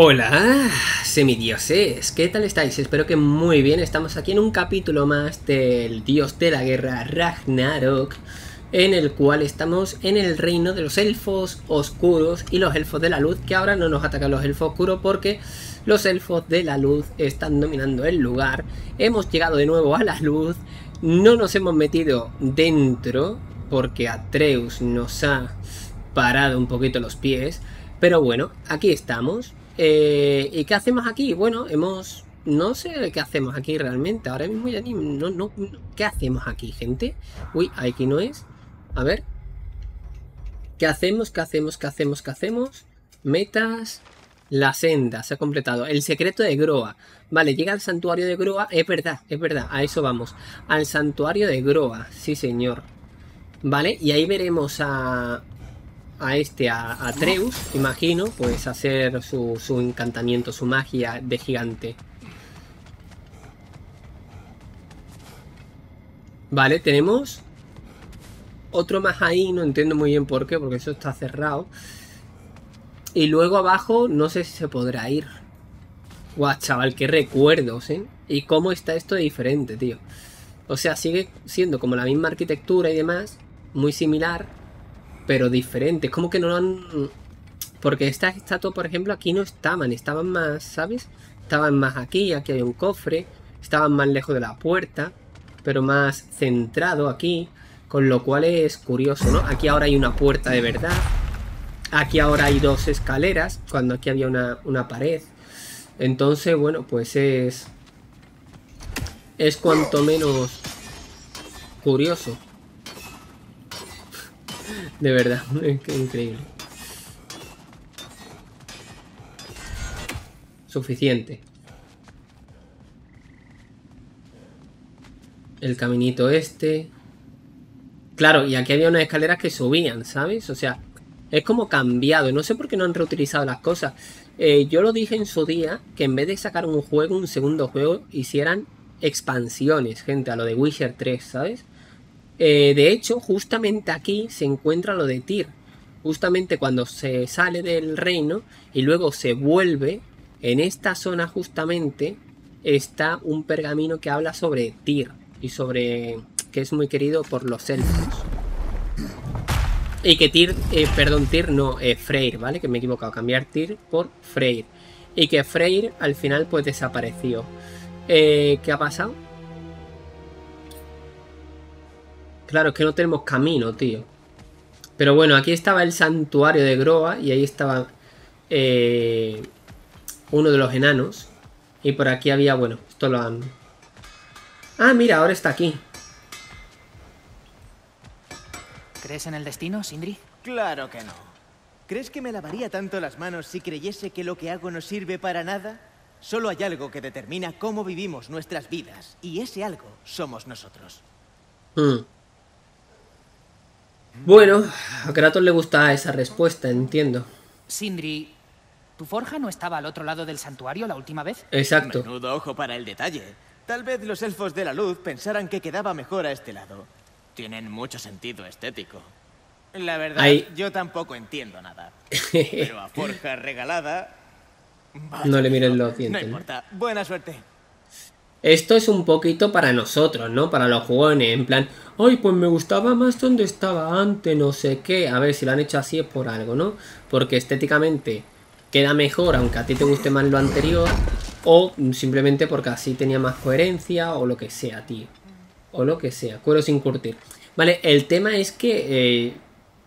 Hola, semidioses, ¿qué tal estáis? Espero que muy bien. Estamos aquí en un capítulo más del dios de la guerra Ragnarök, en el cual estamos en el reino de los elfos oscuros y los elfos de la luz, que ahora no nos atacan los elfos oscuros porque los elfos de la luz están dominando el lugar. Hemos llegado de nuevo a la luz, no nos hemos metido dentro porque Atreus nos ha parado un poquito los pies, pero bueno, aquí estamos. ¿Y qué hacemos aquí? Bueno, no sé qué hacemos aquí realmente. Ahora mismo ya ni... ¿Qué hacemos aquí, gente? Uy, aquí no es. A ver. ¿Qué hacemos? Metas. La senda. Se ha completado. El secreto de Groa. Vale, llega al santuario de Groa. Es verdad. A eso vamos. Al santuario de Groa. Sí, señor. Vale, y ahí veremos a... a Atreus, imagino, pues hacer su encantamiento, su magia de gigante. Vale, tenemos otro más ahí, no entiendo muy bien por qué, porque eso está cerrado. Y luego abajo, no sé si se podrá ir. Guau, chaval, qué recuerdos, ¿eh? Y cómo está esto de diferente, tío. O sea, sigue siendo como la misma arquitectura y demás, muy similar, pero diferentes. Como que no lo han... Porque estas estatuas, por ejemplo, aquí no estaban. Estaban más, ¿sabes? Estaban más aquí. Aquí hay un cofre. Estaban más lejos de la puerta, pero más centrado aquí. Con lo cual es curioso, ¿no? Aquí ahora hay una puerta de verdad. Aquí ahora hay dos escaleras, cuando aquí había una pared. Entonces, bueno, pues es... es cuanto menos curioso. De verdad, es increíble. Suficiente. El caminito este. Claro, y aquí había unas escaleras que subían, ¿sabes? O sea, es como cambiado. No sé por qué no han reutilizado las cosas. Yo lo dije en su día, que en vez de sacar un juego, un segundo juego, hicieran expansiones, gente, a lo de Witcher 3, ¿sabes? De hecho, justamente aquí se encuentra lo de Tyr. Justamente cuando se sale del reino y luego se vuelve, en esta zona justamente está un pergamino que habla sobre Tyr y sobre que es muy querido por los elfos. Y que Tyr, Freyr, ¿vale? Que me he equivocado, cambiar Tyr por Freyr. Y que Freyr al final pues desapareció. ¿Qué ha pasado? Claro, es que no tenemos camino, tío. Pero bueno, aquí estaba el santuario de Groa y ahí estaba uno de los enanos. Y por aquí había, bueno, esto lo han... Ah, mira, ahora está aquí. ¿Crees en el destino, Sindri? Claro que no. ¿Crees que me lavaría tanto las manos si creyese que lo que hago no sirve para nada? Solo hay algo que determina cómo vivimos nuestras vidas. Y ese algo somos nosotros. Bueno, a Kratos le gusta esa respuesta, entiendo. Sindri, ¿tu forja no estaba al otro lado del santuario la última vez? Exacto. Menudo ojo para el detalle. Tal vez los elfos de la luz pensaran que quedaba mejor a este lado. Tienen mucho sentido estético. La verdad, yo tampoco entiendo nada. Pero a forja regalada... Vaya, no le miren los dientes. No importa. Buena suerte. Esto es un poquito para nosotros, ¿no? Para los jugones, en plan... Ay, pues me gustaba más donde estaba antes, no sé qué... A ver, si lo han hecho así es por algo, ¿no? Porque estéticamente queda mejor, aunque a ti te guste más lo anterior... O simplemente porque así tenía más coherencia o lo que sea, tío. O lo que sea, cuero sin curtir. Vale, el tema es que...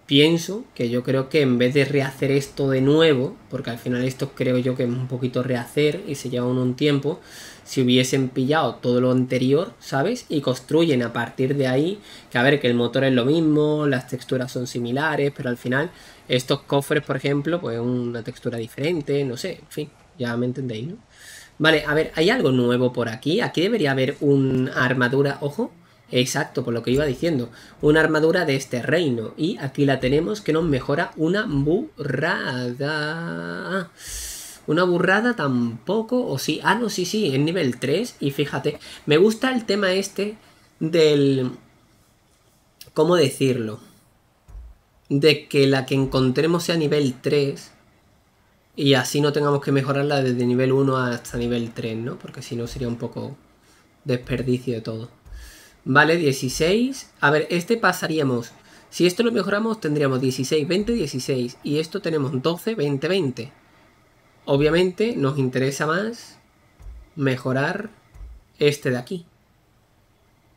pienso que yo creo que en vez de rehacer esto de nuevo, porque al final esto creo yo que es un poquito rehacer y se lleva un tiempo, si hubiesen pillado todo lo anterior, ¿sabes? Y construyen a partir de ahí, que a ver, que el motor es lo mismo, las texturas son similares, pero al final estos cofres, por ejemplo, pues una textura diferente, no sé, en fin, ya me entendéis, ¿no? Vale, a ver, hay algo nuevo por aquí, aquí debería haber una armadura, ojo. Exacto, por lo que iba diciendo. Una armadura de este reino. Y aquí la tenemos que nos mejora una burrada. Una burrada tampoco. O sí. Ah, no, sí. Es nivel 3. Y fíjate. Me gusta el tema este del... ¿Cómo decirlo? De que la que encontremos sea nivel 3. y así no tengamos que mejorarla desde nivel 1 hasta nivel 3, ¿no? Porque si no sería un poco desperdicio de todo. Vale, 16. A ver, este pasaríamos. Si esto lo mejoramos tendríamos 16, 20, 16. Y esto tenemos 12, 20, 20. Obviamente nos interesa más mejorar este de aquí.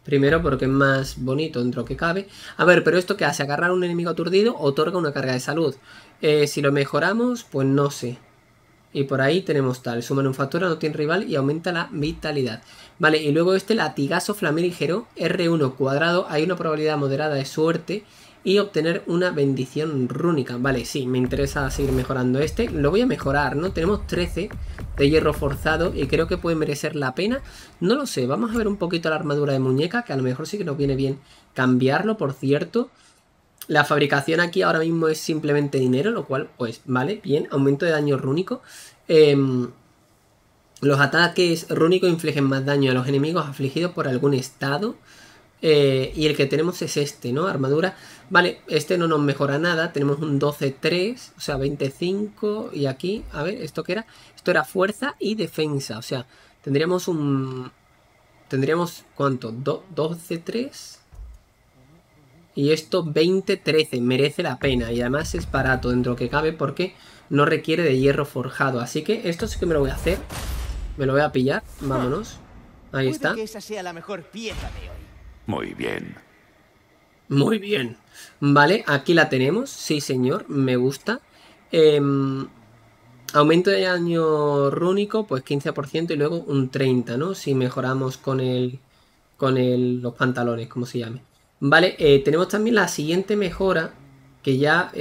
Primero porque es más bonito dentro que cabe. A ver, pero esto que hace, agarrar a un enemigo aturdido, otorga una carga de salud. Si lo mejoramos, pues no sé. Y por ahí tenemos tal. Su manufactura no tiene rival y aumenta la vitalidad. Vale, y luego este latigazo flamígero R1 cuadrado. Hay una probabilidad moderada de suerte y obtener una bendición rúnica. Vale, sí, me interesa seguir mejorando este. Lo voy a mejorar, ¿no? Tenemos 13 de hierro forzado y creo que puede merecer la pena. No lo sé, vamos a ver un poquito la armadura de muñeca, que a lo mejor sí que nos viene bien cambiarlo, por cierto. La fabricación aquí ahora mismo es simplemente dinero, lo cual, pues, vale, bien. Aumento de daño rúnico. Los ataques rúnicos infligen más daño a los enemigos afligidos por algún estado. Y el que tenemos es este, ¿no? Armadura. Vale, este no nos mejora nada. Tenemos un 12-3, o sea, 25. Y aquí, a ver, ¿esto qué era? Esto era fuerza y defensa. O sea, tendríamos un... ¿Tendríamos cuánto? 12-3... Y esto 20-13, merece la pena. Y además es barato dentro de lo que cabe porque no requiere de hierro forjado. Así que esto sí que me lo voy a hacer. Me lo voy a pillar. Vámonos. Ahí está. Que esa sea la mejor pieza de hoy. Muy bien. Muy bien. Vale, aquí la tenemos. Sí, señor. Me gusta. Aumento de daño rúnico, pues 15% y luego un 30, ¿no? Si mejoramos con el... los pantalones, como se llame. Vale, tenemos también la siguiente mejora, que ya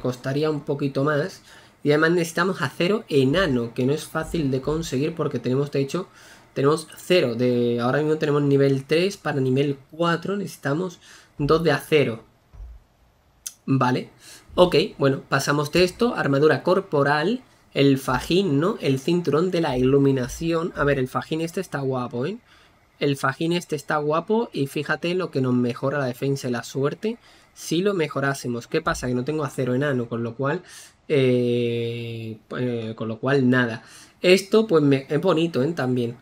costaría un poquito más. Y además necesitamos acero enano, que no es fácil de conseguir porque tenemos, de hecho, tenemos 0. Ahora mismo tenemos nivel 3, para nivel 4 necesitamos 2 de acero. Vale, ok, bueno, pasamos de esto. Armadura corporal, el fajín, ¿no? El cinturón de la iluminación. A ver, el fajín este está guapo, ¿eh? El fajín este está guapo y fíjate lo que nos mejora la defensa y la suerte si lo mejorásemos. ¿Qué pasa? Que no tengo acero enano, con lo cual nada. Esto pues es bonito, ¿eh? También.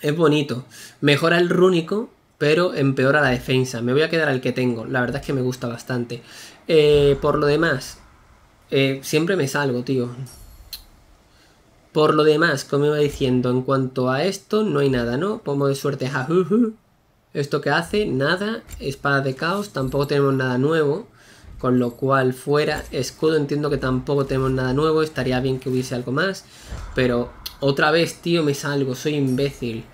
Es bonito. Mejora el rúnico, pero empeora la defensa. Me voy a quedar al que tengo. La verdad es que me gusta bastante. Por lo demás, siempre me salgo, tío. Por lo demás, como iba diciendo, en cuanto a esto, no hay nada, ¿no? Pomo de suerte, jajuju. Esto que hace, nada. Espada de caos, tampoco tenemos nada nuevo. Con lo cual, fuera. Escudo, entiendo que tampoco tenemos nada nuevo. Estaría bien que hubiese algo más. Pero, otra vez, tío, me salgo. Soy imbécil.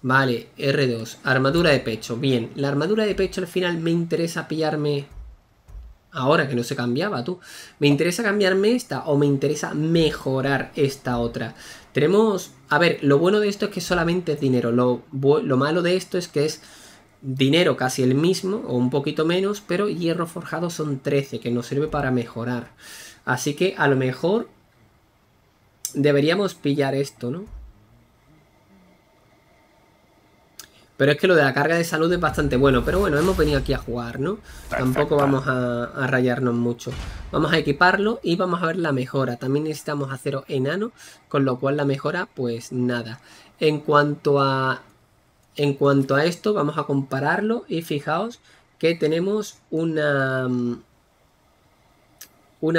Vale, R2. Armadura de pecho, bien. La armadura de pecho al final me interesa pillarme... Ahora que no se cambiaba, tú. ¿Me interesa cambiarme esta o me interesa mejorar esta otra? Tenemos... A ver, lo bueno de esto es que solamente es dinero. Lo malo de esto es que es dinero casi el mismo o un poquito menos, pero hierro forjado son 13, que nos sirve para mejorar. Así que a lo mejor deberíamos pillar esto, ¿no? Pero es que lo de la carga de salud es bastante bueno. Pero bueno, hemos venido aquí a jugar, ¿no? Tampoco vamos a rayarnos mucho. Vamos a equiparlo y vamos a ver la mejora. También necesitamos acero enano, con lo cual la mejora, pues nada. En cuanto a esto, vamos a compararlo. Y fijaos que tenemos una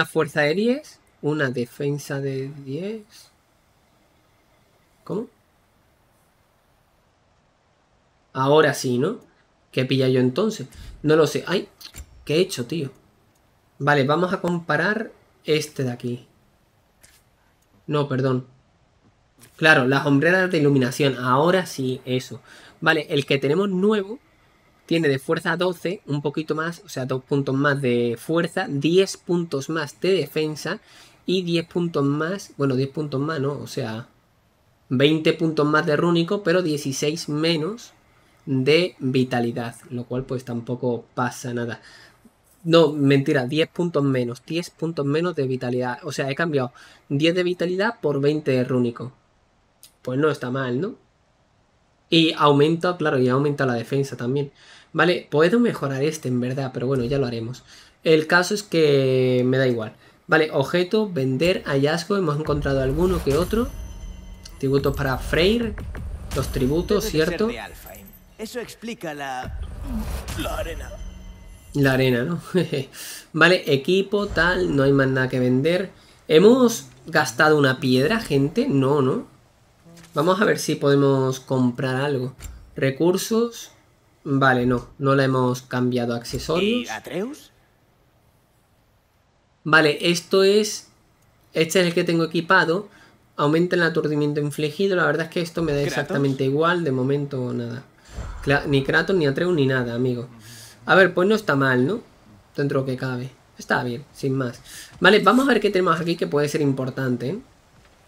fuerza de 10, una defensa de 10. ¿Cómo? Ahora sí, ¿no? ¿Qué pilla yo entonces? No lo sé. ¡Ay! ¿Qué he hecho, tío? Vale, vamos a comparar este de aquí. No, perdón. Claro, las hombreras de iluminación. Ahora sí, eso. Vale, el que tenemos nuevo tiene de fuerza 12, un poquito más, o sea, 2 puntos más de fuerza, 10 puntos más de defensa y 10 puntos más... Bueno, 10 puntos más, ¿no? O sea, 20 puntos más de rúnico, pero 16 menos... de vitalidad, lo cual pues tampoco pasa nada. No, mentira, 10 puntos menos, 10 puntos menos de vitalidad. O sea, he cambiado 10 de vitalidad por 20 de rúnico. Pues no está mal, ¿no? Y aumenta, claro, y aumenta la defensa también. Vale, puedo mejorar este en verdad, pero bueno, ya lo haremos. El caso es que me da igual. Vale, objeto, vender, hallazgo. Hemos encontrado alguno que otro. Tributos para Freyr. Los tributos, ¿cierto? Eso explica la arena. La arena, ¿no? Vale, equipo, tal. No hay más nada que vender. ¿Hemos gastado una piedra, gente? No, ¿no? Vamos a ver si podemos comprar algo. Recursos. Vale, no. No la hemos cambiado. Accesorios. ¿Y Atreus? Vale, esto es... Este es el que tengo equipado. Aumenta el aturdimiento infligido. La verdad es que esto me da exactamente igual. De momento, nada. Ni Kratos, ni Atreus, ni nada, amigo. A ver, pues no está mal, ¿no? Dentro de lo que cabe. Está bien, sin más. Vale, vamos a ver qué tenemos aquí que puede ser importante, ¿eh?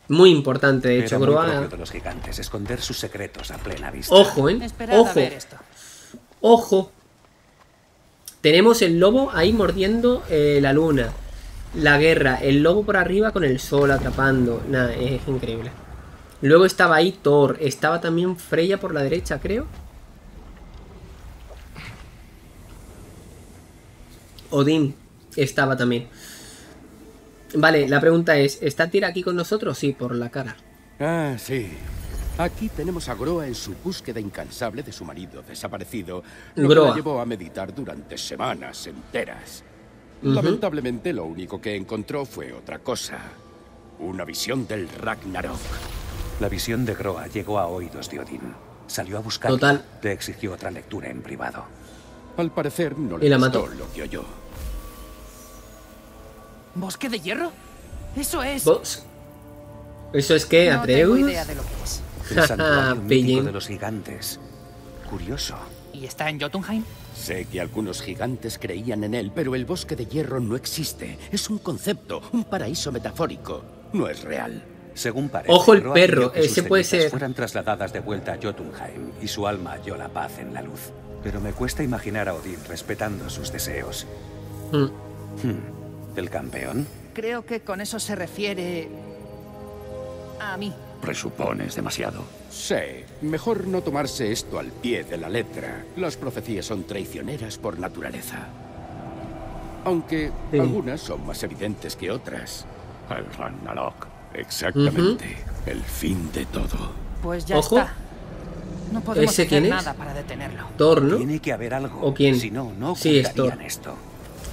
Muy importante, de hecho, Groa. Los gigantes, esconder sus secretos a plena vista. Ojo, ¿eh? Ojo. Ojo. Tenemos el lobo ahí mordiendo la luna. La guerra, el lobo por arriba con el sol atrapando. Nada, es increíble. Luego estaba ahí Thor. Estaba también Freya por la derecha, creo. Odín estaba también. Vale, la pregunta es, ¿está Tyr aquí con nosotros? Sí, por la cara. Ah, sí. Aquí tenemos a Groa en su búsqueda incansable de su marido desaparecido. Lo Groa. Que la llevó a meditar durante semanas enteras. Lamentablemente lo único que encontró fue otra cosa. Una visión del Ragnarok. La visión de Groa llegó a oídos de Odín. Salió a buscar. Total. Le exigió otra lectura en privado. Al parecer no le gustó lo que oyó. ¿Bosque de hierro? Eso es. ¿Eso es qué, Atreus? No tengo idea de lo que es. El santuario mítico de los gigantes. Curioso. ¿Y está en Jotunheim? Sé que algunos gigantes creían en él, pero el bosque de hierro no existe. Es un concepto, un paraíso metafórico. No es real. Según parece, ojo el perro, ese puede ser. Fueran trasladadas de vuelta a Jotunheim y su alma halló la paz en la luz. Pero me cuesta imaginar a Odín respetando sus deseos. ¿El campeón? Creo que con eso se refiere... a mí. Presupones demasiado. Sí, mejor no tomarse esto al pie de la letra. Las profecías son traicioneras por naturaleza. Aunque algunas son más evidentes que otras. El Ragnarok. Exactamente. El fin de todo. Pues ya está. No podemos hacer nada para detenerlo. Thor, ¿no? Tiene que haber algo. ¿O quién? Si no, no ocultarían esto.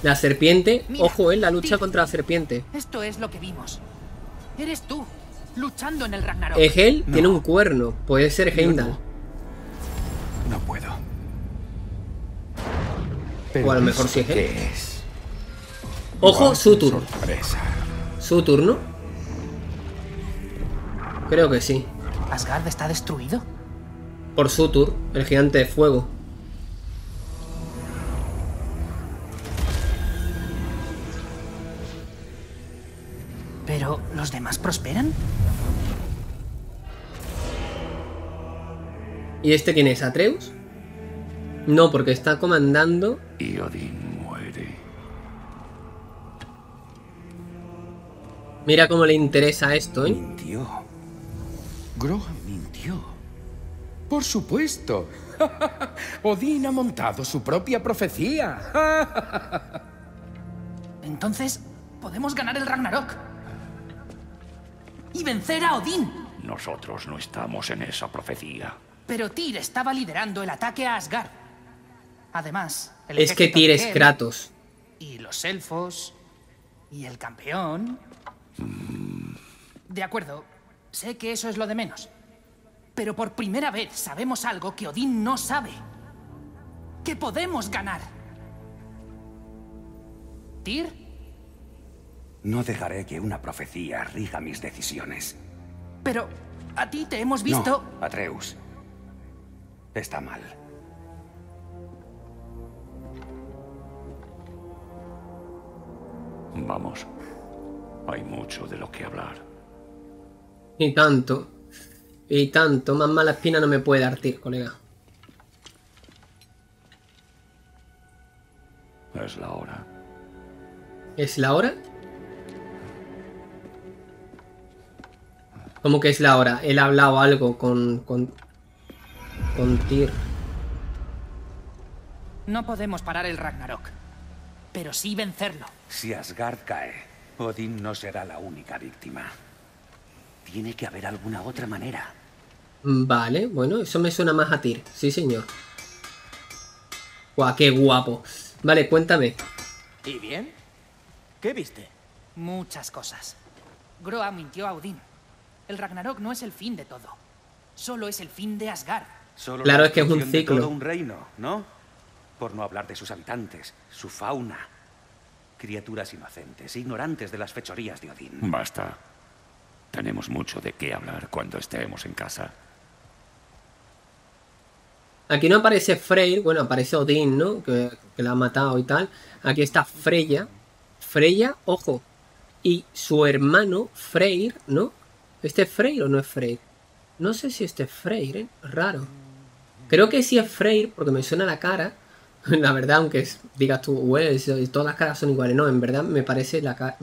La serpiente. Mira, ojo, la lucha contra la serpiente. Esto es lo que vimos. Eres tú, luchando en el Ragnarok. Egel tiene un cuerno. Puede ser Heimdall. No puedo. Pero o a lo mejor sí Egel. Ojo, Sutur. Sutur, ¿no? Creo que sí. ¿Asgard está destruido? Por Sutur, el gigante de fuego. ¿Pero los demás prosperan? ¿Y este quién es? ¿Atreus? No, porque está comandando... Y Odín muere. Mira cómo le interesa esto, ¿eh? Mintió. Groa mintió. Por supuesto. Odín ha montado su propia profecía. Entonces, ¿podemos ganar el Ragnarok? ¡Y vencer a Odín! Nosotros no estamos en esa profecía. Pero Tyr estaba liderando el ataque a Asgard. Además... Es que Tyr es Kratos. Y los elfos... Y el campeón... De acuerdo, sé que eso es lo de menos. Pero por primera vez sabemos algo que Odín no sabe. ¡Que podemos ganar! ¿Tyr? No dejaré que una profecía rija mis decisiones. Pero a ti te hemos visto... No, Atreus. Está mal. Vamos. Hay mucho de lo que hablar. Y tanto. Y tanto. Más mala espina no me puede dar, tío, colega. Es la hora. ¿Es la hora? ¿Cómo que es la hora? Él ha hablado algo con Tyr. No podemos parar el Ragnarok, pero sí vencerlo. Si Asgard cae, Odín no será la única víctima. Tiene que haber alguna otra manera. Vale, bueno, eso me suena más a Tyr. Sí, señor. ¡Guau, qué guapo! Vale, cuéntame. ¿Y bien? ¿Qué viste? Muchas cosas. Groa mintió a Odín. El Ragnarok no es el fin de todo. Solo es el fin de Asgard. Solo claro, es que es un ciclo. Todo un reino, ¿no? Por no hablar de sus habitantes, su fauna. Criaturas inocentes, ignorantes de las fechorías de Odín. Basta. Tenemos mucho de qué hablar cuando estemos en casa. Aquí no aparece Freyr, bueno, aparece Odín, ¿no? Que la ha matado y tal. Aquí está Freya. Freya, ojo. Y su hermano, Freyr, ¿no? ¿Este es Freyr o no es Freyr? No sé si este es Freyr, ¿eh? Raro. Creo que sí es Freyr, porque me suena la cara. La verdad, aunque digas tú, güey, todas las caras son iguales. No, en verdad me parece la cara...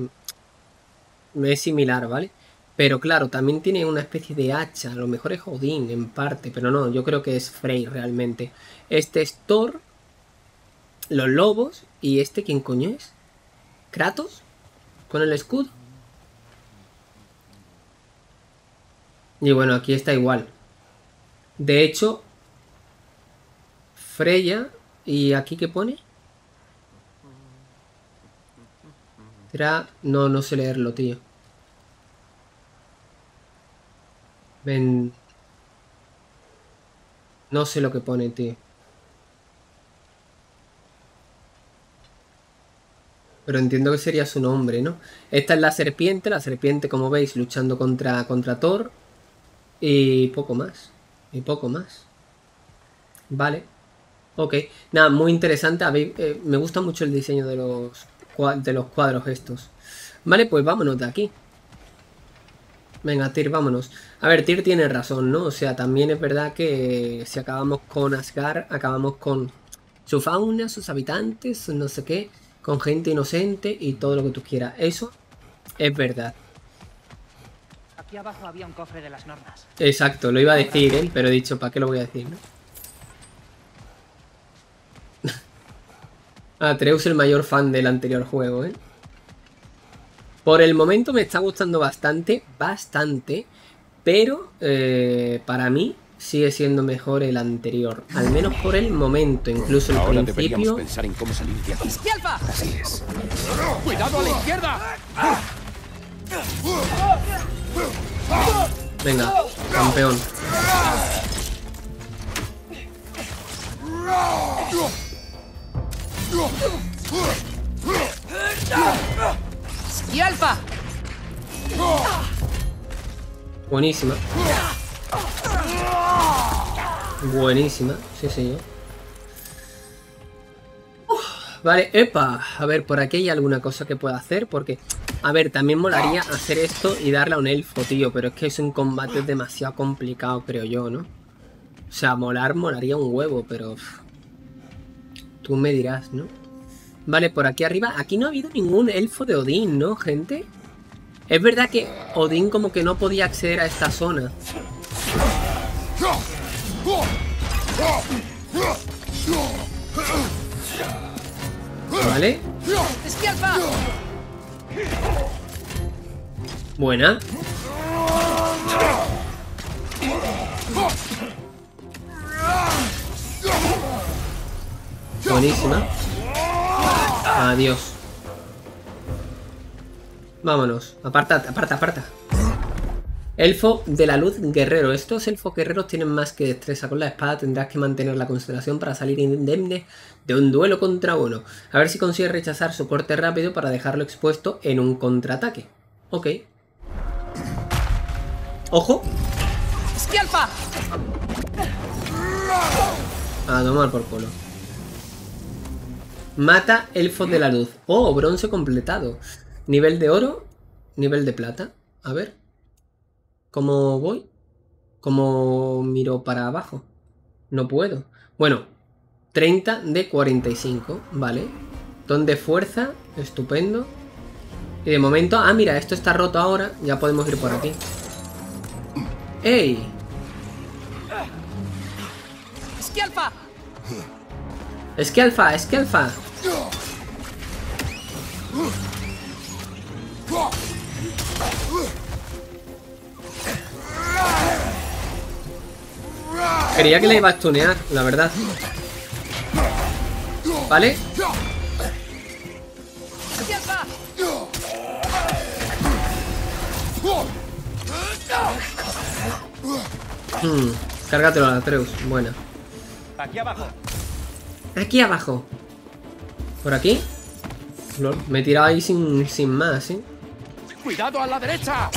Me es similar, ¿vale? Pero claro, también tiene una especie de hacha. A lo mejor es Odín en parte, pero no, yo creo que es Freyr realmente. Este es Thor, los lobos, y este, ¿quién coño es? ¿Kratos? ¿Con el escudo? Y bueno, aquí está igual. De hecho, Freya, ¿y aquí qué pone? No, no sé leerlo, tío. Ven. No sé lo que pone, tío. Pero entiendo que sería su nombre, ¿no? Esta es la serpiente, como veis, luchando contra Thor. Y poco más. Y poco más. Vale. Ok. Nada, muy interesante. Me gusta mucho el diseño de los cuadros estos. Vale, pues vámonos de aquí. Venga, Tyr, vámonos. A ver, Tyr tiene razón, ¿no? O sea, también es verdad que si acabamos con Asgard, acabamos con su fauna, sus habitantes, no sé qué, con gente inocente y todo lo que tú quieras. Eso es verdad. Aquí abajo había un cofre de las normas. Exacto, lo iba a decir, ¿eh? Pero he dicho, ¿para qué lo voy a decir, no? Atreus, el mayor fan del anterior juego, ¿eh? Por el momento me está gustando bastante, bastante, pero para mí sigue siendo mejor el anterior, al menos por el momento, incluso el ahora principio. Pensar en cómo salir de aquí. ¡Izquierda! Así es. ¡Cuidado a la izquierda! Venga, campeón. ¡Y alfa! Buenísima. Buenísima, sí, señor. Vale, epa. A ver, por aquí hay alguna cosa que pueda hacer. Porque, a ver, también molaría hacer esto y darle a un elfo, tío. Pero es que es un combate demasiado complicado, creo yo, ¿no? O sea, molaría un huevo, pero... Tú me dirás, ¿no? Vale, por aquí arriba. Aquí no ha habido ningún elfo de Odín, ¿no, gente? Es verdad que Odín como que no podía acceder a esta zona. Vale. Buena. Buenísima. Adiós. Vámonos. Aparta, aparta, aparta. Elfo de la luz guerrero. Estos elfos guerreros tienen más que destreza con la espada. Tendrás que mantener la concentración para salir indemne de un duelo contra uno. A ver si consigues rechazar su corte rápido para dejarlo expuesto en un contraataque. Ok. ¡Ojo! ¡Esquialpa! A tomar por culo. Mata elfos de la luz. Oh, bronce completado. Nivel de oro, nivel de plata. A ver. ¿Cómo voy? ¿Cómo miro para abajo? No puedo. Bueno, 30 de 45. Vale. Don de fuerza. Estupendo. Y de momento... Ah, mira, esto está roto ahora. Ya podemos ir por aquí. ¡Ey! ¡Esquialpa! ¡Esquialfa! ¡Esquialfa! Creía que la iba a stunear, la verdad. ¿Vale? Cárgatelo a Atreus, buena. Aquí abajo. Aquí abajo. ¿Por aquí? No, me he tirado ahí sin más, ¿eh? ¡Cuidado a la derecha!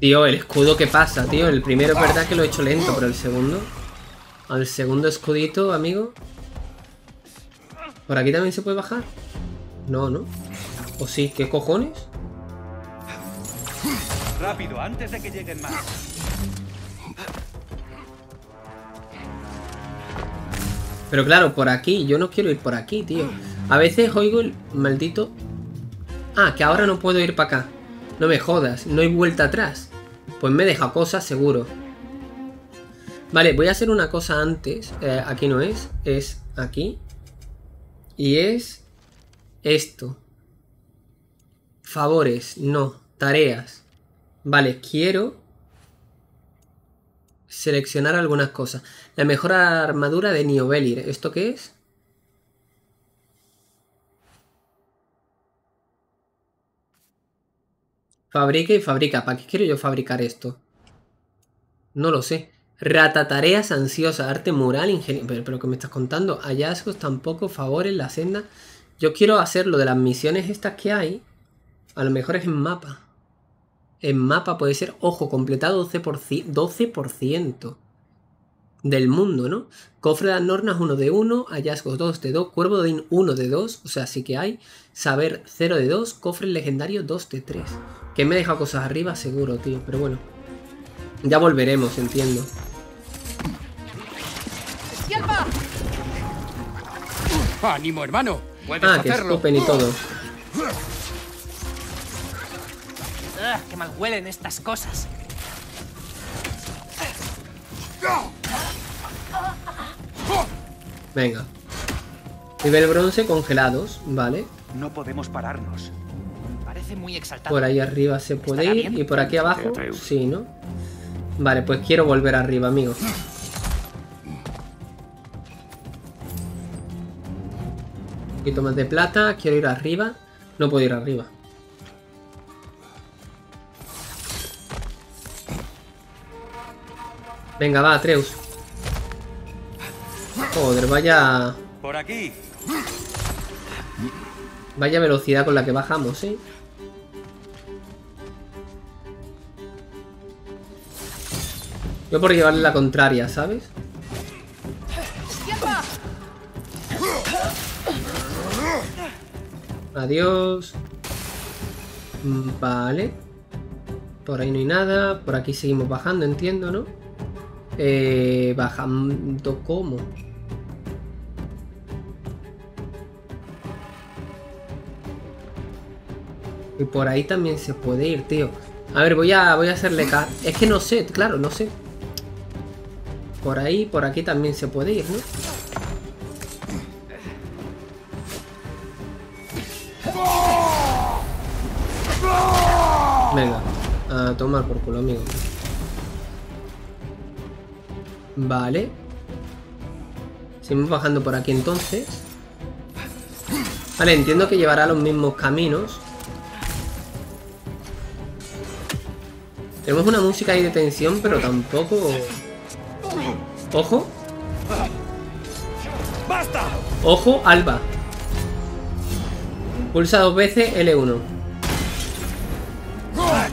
Tío, el escudo, ¿qué pasa, tío? El primero es verdad que lo he hecho lento, pero el segundo... Al segundo escudito, amigo. ¿Por aquí también se puede bajar? No, ¿no? ¿O sí? ¿Qué cojones? Rápido, antes de que lleguen más. Pero claro, por aquí. Yo no quiero ir por aquí, tío. A veces oigo el maldito... Ah, que ahora no puedo ir para acá. No me jodas, no hay vuelta atrás. Pues me deja cosas, seguro. Vale, voy a hacer una cosa antes. Aquí no es. Es aquí. Y es... esto. Favores, no. Tareas. Vale, quiero... seleccionar algunas cosas. La mejor armadura de Niobelir. ¿Esto qué es? Fabrica y fabrica. ¿Para qué quiero yo fabricar esto? No lo sé. Ratatareas ansiosas. Arte mural, ingenio. Pero ¿qué me estás contando? Hallazgos tampoco. Favores, la senda. Yo quiero hacer lo de las misiones estas que hay. A lo mejor es en mapa. En mapa puede ser. Ojo, completado 12% del mundo, ¿no? Cofre de Anornas 1 de 1. Hallazgos 2 de 2. Cuervo de Odín 1 de 2. O sea, sí que hay. Saber 0 de 2. Cofre legendario 2 de 3. Que me he dejado cosas arriba, seguro, tío. Pero bueno. Ya volveremos, entiendo. ¡Ánimo, hermano! Ah, que escupen y todo. ¡Qué mal huelen estas cosas! Venga. Nivel bronce, congelados, ¿vale? No podemos pararnos. Muy exaltado. Por ahí arriba se puede ir bien. Y por aquí abajo, sí, ¿no? Vale, pues quiero volver arriba, amigo. Un poquito más de plata, quiero ir arriba. No puedo ir arriba. Venga, va, Atreus. Joder, vaya... Por aquí. Vaya velocidad con la que bajamos, ¿eh? Yo por llevarle la contraria, ¿sabes? Adiós. Vale. Por ahí no hay nada. Por aquí seguimos bajando, entiendo, ¿no? Bajando ¿cómo? Y por ahí también se puede ir, tío. A ver, voy a hacerle caso. Es que no sé, claro, no sé. Por ahí, por aquí también se puede ir, ¿no? Venga, a tomar por culo, amigo. Vale. Seguimos bajando por aquí entonces. Vale, entiendo que llevará los mismos caminos. Tenemos una música ahí de tensión, pero tampoco... Ojo. ¡Basta! Ojo, Alba. Pulsa 2 veces L1.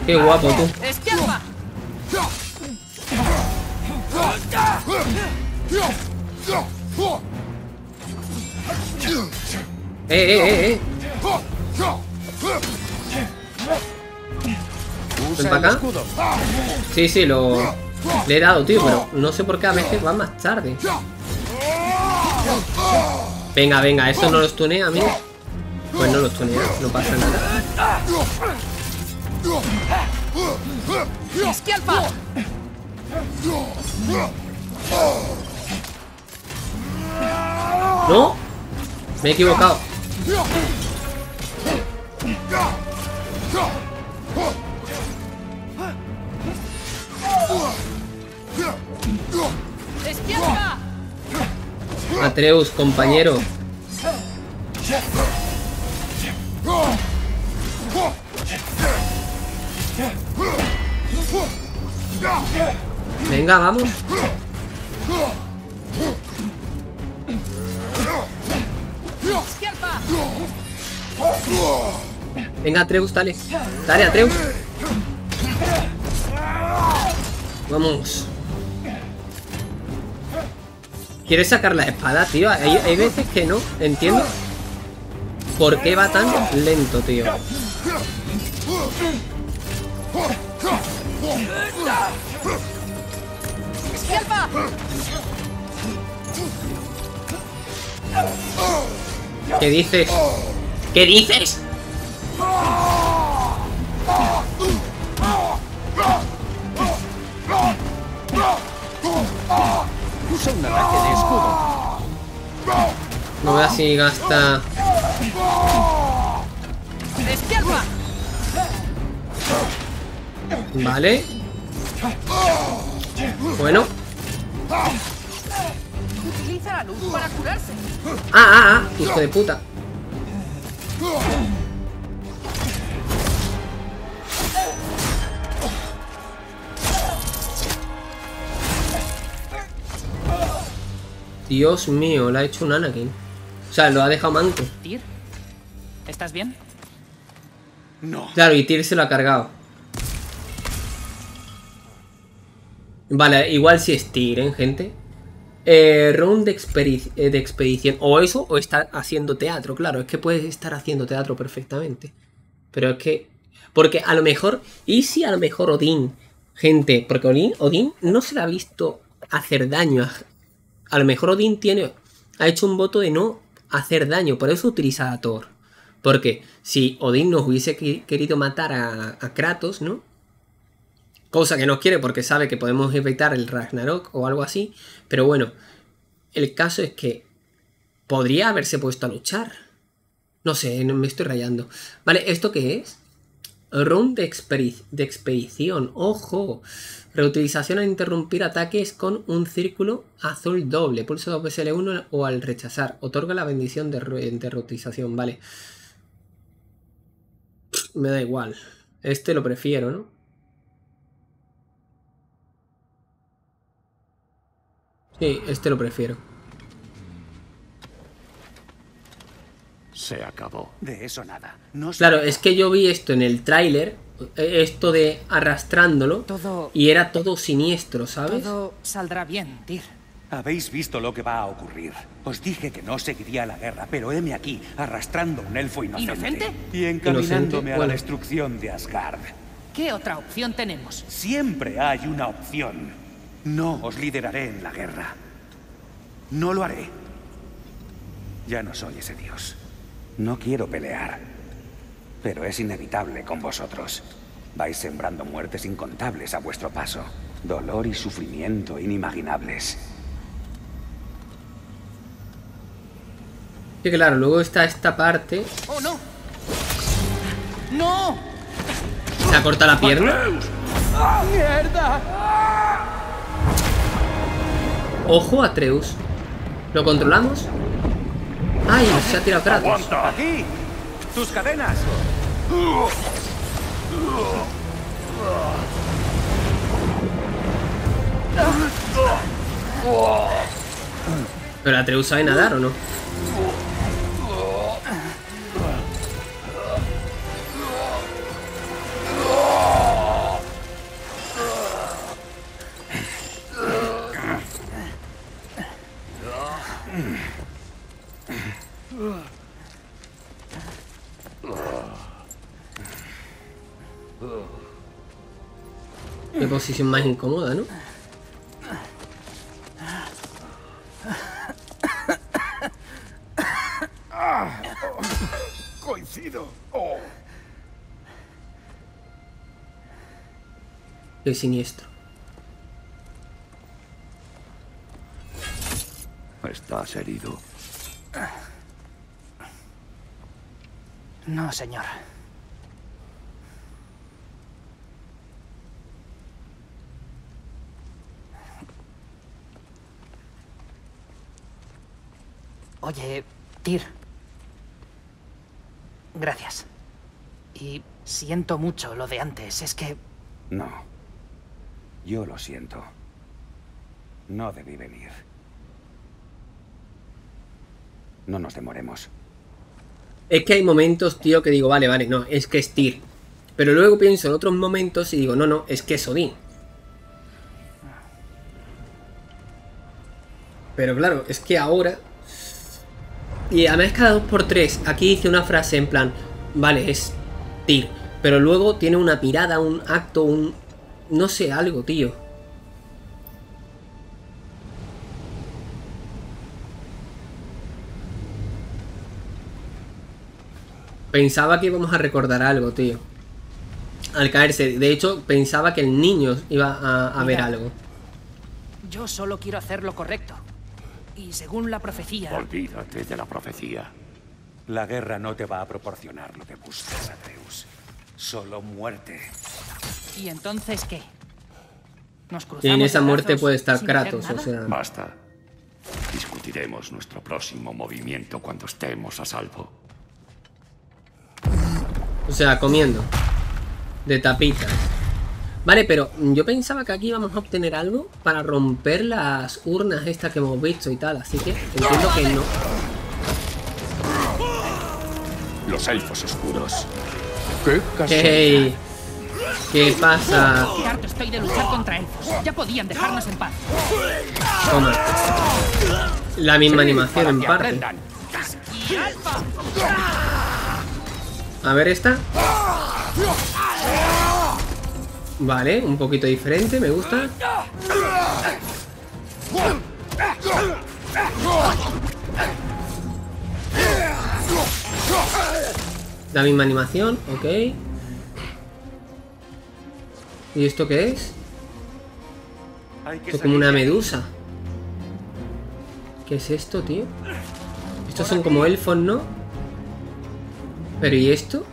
Qué guapo, tú. Ven para acá. Sí, lo... Le he dado, tío, pero no sé por qué a veces va más tarde. Venga, ¿esto no lo stunea, amigo? Pues no lo stunea, no pasa nada. ¡No! Me he equivocado. Atreus, compañero. Venga, vamos. Venga, Atreus, dale. Dale, Atreus. Vamos. Quiere sacar la espada, tío. Hay veces que no entiendo por qué va tan lento, tío. ¿Qué dices? ¿Qué dices? Usa un ataque de escudo. No veo si gasta. Vale. Bueno. Utiliza la luz para curarse. Hijo de puta. Dios mío, la ha hecho un Anakin. O sea, lo ha dejado manco. ¿Tyr? ¿Estás bien? No. Claro, y Tyr se lo ha cargado. Vale, igual si es Tyr, ¿eh, gente? Round de expedición. O eso, o está haciendo teatro, claro. Es que puedes estar haciendo teatro perfectamente. Pero es que... Porque a lo mejor... Y si a lo mejor Odín, gente... Porque Odín no se le ha visto hacer daño a... A lo mejor Odín ha hecho un voto de no hacer daño. Por eso utiliza a Thor. Porque si Odín nos hubiese querido matar a Kratos, ¿no? Cosa que no quiere porque sabe que podemos evitar el Ragnarök o algo así. Pero bueno, el caso es que podría haberse puesto a luchar. No sé, me estoy rayando. Vale, ¿esto qué es? Round de expedición. ¡Ojo! Reutilización al interrumpir ataques con un círculo azul doble. Pulso 2 veces L1 o al rechazar. Otorga la bendición de reutilización. Vale. Me da igual. Este lo prefiero, ¿no? Sí, este lo prefiero. Se acabó. De eso nada. No, claro, es que yo vi esto en el tráiler. Esto de arrastrándolo todo, y era todo siniestro, ¿sabes? Todo saldrá bien, Tyr. Habéis visto lo que va a ocurrir. Os dije que no seguiría la guerra, pero heme aquí, arrastrando un elfo inocente y encaminándome a la destrucción de Asgard. ¿Qué otra opción tenemos? Siempre hay una opción. No os lideraré en la guerra. No lo haré. Ya no soy ese dios. No quiero pelear. Pero es inevitable con vosotros. Vais sembrando muertes incontables a vuestro paso. Dolor y sufrimiento inimaginables. Sí, claro, luego está esta parte. ¡Oh, no! ¡No! ¿Se ha cortado la pierna? ¡Ah, mierda! ¡Ojo, Atreus! ¿Lo controlamos? ¡Ay, se ha tirado Kratos! ¡Aguanta aquí! ¡Tus cadenas! ¿Pero Atreus sabe nadar o no? Qué posición más incómoda, ¿no? Coincido. Oh. Qué siniestro. Estás herido. No, señor. Oye, Tyr. Gracias. Y siento mucho lo de antes, es que... No. Yo lo siento. No debí venir. No nos demoremos. Es que hay momentos, tío, que digo, vale, vale, no, es que es Tyr. Pero luego pienso en otros momentos y digo, no, no, es que es Odín. Pero claro, es que ahora... Y además cada 2x3, aquí dice una frase en plan, vale, es Tyr. Pero luego tiene una mirada, un acto, un... No sé, algo, tío. Pensaba que íbamos a recordar algo, tío. Al caerse. De hecho, pensaba que el niño iba a ver algo. Yo solo quiero hacer lo correcto. Y según la profecía... Olvídate de la profecía. La guerra no te va a proporcionar lo que buscas, Atreus. Solo muerte. ¿Y entonces qué? Nos cruzamos. Y en esa muerte puede estar Kratos, o sea... Basta. Discutiremos nuestro próximo movimiento cuando estemos a salvo. O sea, comiendo. De tapitas. Vale, pero yo pensaba que aquí vamos a obtener algo para romper las urnas estas que hemos visto y tal, así que entiendo que no. Los elfos oscuros. ¿Qué? Hey, ¿qué pasa? Qué harto estoy de luchar contra elfos. Ya podían dejarnos en paz. Toma. La misma animación en parte. A ver esta. Vale, un poquito diferente, me gusta. La misma animación, ok. ¿Y esto qué es? Esto es como una medusa. ¿Qué es esto, tío? Estos son como elfos, ¿no? ¿Pero y esto?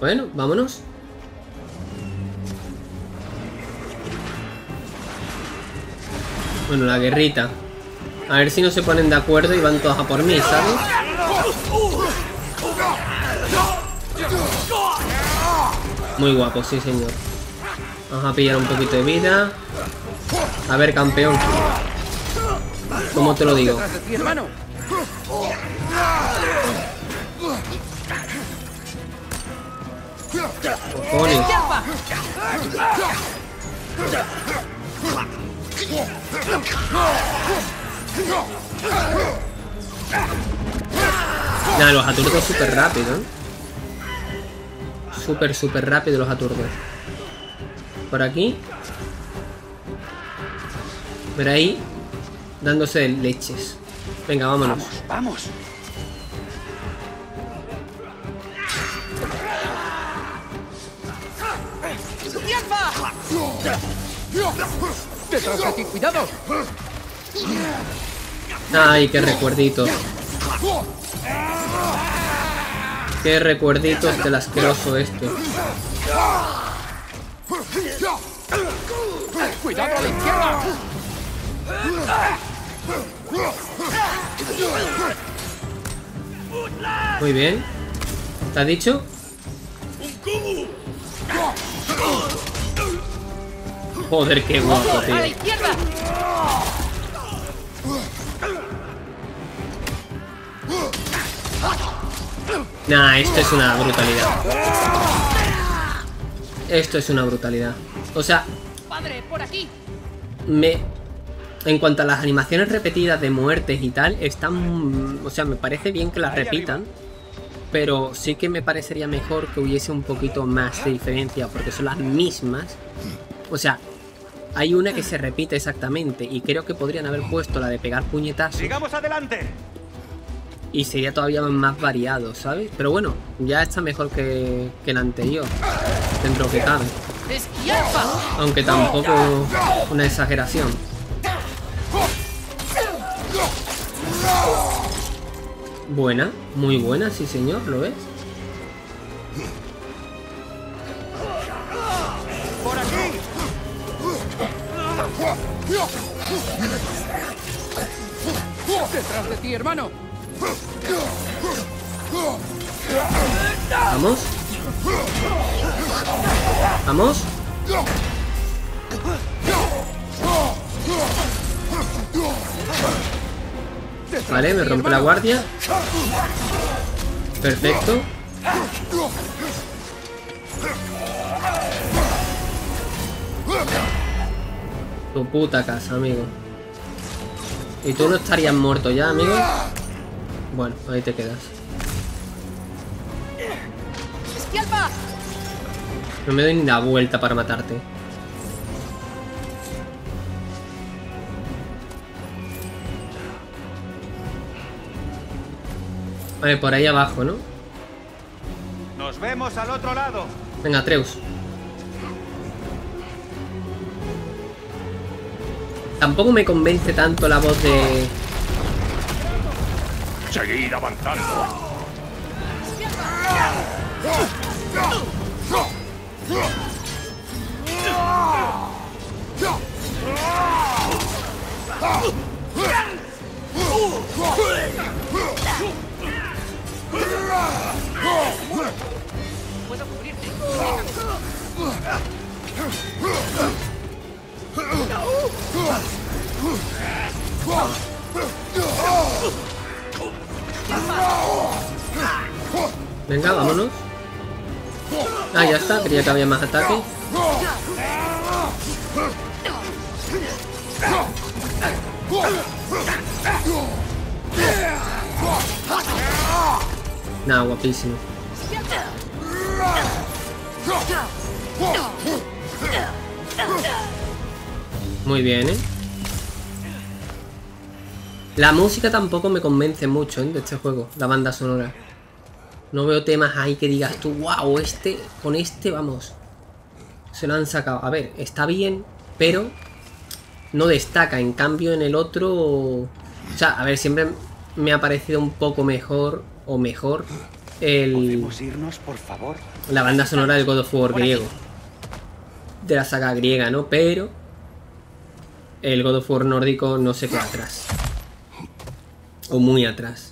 Bueno, vámonos. Bueno, la guerrita. A ver si no se ponen de acuerdo y van todas a por mí, ¿sabes? Muy guapo, sí, señor. Vamos a pillar un poquito de vida. A ver, campeón. ¿Cómo te lo digo? Cojones. Nada, los aturdo súper rápido, ¿eh? Súper rápido los aturdos. Por aquí. Por ahí. Dándose leches. Venga, vámonos. Vamos. ¡Detrás de ti, cuidado! ¡Ay, qué recuerditos! ¡Qué recuerditos del asqueroso esto! ¡Cuidado a la izquierda! Muy bien. ¿Te ha dicho? Joder, qué guapo, tío. Nah, esto es una brutalidad. Esto es una brutalidad. O sea, en cuanto a las animaciones repetidas de muertes y tal, están... O sea, me parece bien que las repitan, pero sí que me parecería mejor que hubiese un poquito más de diferencia, porque son las mismas. O sea... Hay una que se repite exactamente y creo que podrían haber puesto la de pegar puñetazos. ¡Sigamos adelante! Y sería todavía más variado, ¿sabes? Pero bueno, ya está mejor que la anterior. Dentro que cabe. Aunque tampoco una exageración. Buena, muy buena, sí señor, ¿lo ves? ¡Detrás de ti, hermano! ¿Vamos? ¿Vamos? Vale, me rompe la guardia. Perfecto. Tu puta casa, amigo. ¿Y tú no estarías muerto ya, amigo? Bueno, ahí te quedas. No me doy ni la vuelta para matarte. Vale, por ahí abajo, ¿no? Nos vemos al otro lado. Venga, Atreus. Tampoco me convence tanto la voz de... Seguid avanzando. Puedo cubrirte. Venga, vámonos. Ah, ya está, creía que había más ataques. Nah, guapísimo. Muy bien, ¿eh? La música tampoco me convence mucho, ¿eh?, de este juego, la banda sonora. No veo temas ahí que digas tú, wow, este, con este, vamos, se lo han sacado. A ver, está bien, pero no destaca. En cambio, en el otro, o sea, a ver, siempre me ha parecido un poco mejor o mejor el... ¿Podemos irnos, por favor? La banda sonora del God of War griego. De la saga griega, ¿no? Pero el God of War nórdico no se queda atrás. O muy atrás.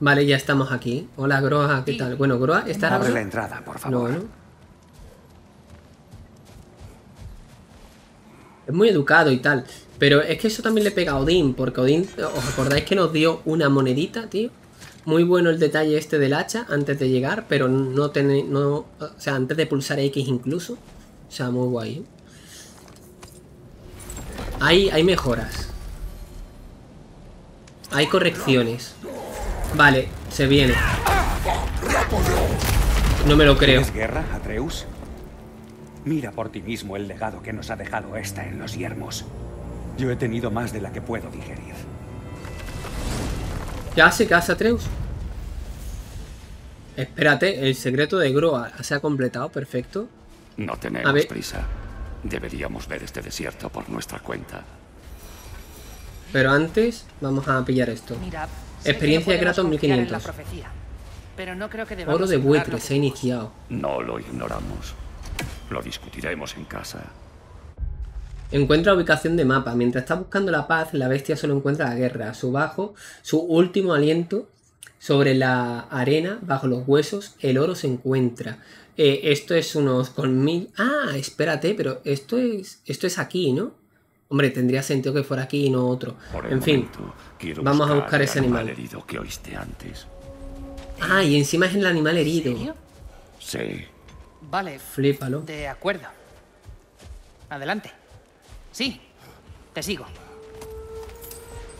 Vale, ya estamos aquí. Hola, Groa, ¿qué tal? Bueno, Groa, ¿está abre la entrada, por favor? No, ¿no? Es muy educado y tal. Pero es que eso también le pega a Odín. Porque Odín, ¿os acordáis que nos dio una monedita, tío? Muy bueno el detalle este del hacha antes de llegar. Pero no tenéis... No, o sea, antes de pulsar X incluso. O sea, muy guay, ¿eh? Hay mejoras. Hay correcciones. Vale, se viene. No me lo creo. ¿Es guerra, Atreus? Mira por ti mismo el legado que nos ha dejado esta en los yermos. Yo he tenido más de la que puedo digerir. ¿Qué hace, Atreus? Espérate, el secreto de Groa se ha completado, perfecto. No tenemos prisa. Deberíamos ver este desierto por nuestra cuenta. Pero antes, vamos a pillar esto. Mira, experiencia de Kratos 1500. Pero no creo que oro de buitre, se ha iniciado. No lo ignoramos. Lo discutiremos en casa. Encuentra ubicación de mapa. Mientras está buscando la paz, la bestia solo encuentra la guerra. Su último aliento sobre la arena, bajo los huesos, el oro se encuentra. Esto es unos colmillos... Ah, espérate, pero esto es aquí, ¿no? Hombre, tendría sentido que fuera aquí y no otro. En fin, vamos a buscar ese animal herido que oíste antes. Ah, y encima es el animal herido. ¿En serio? Sí. Vale, flipalo. De acuerdo. Adelante. Sí, te sigo.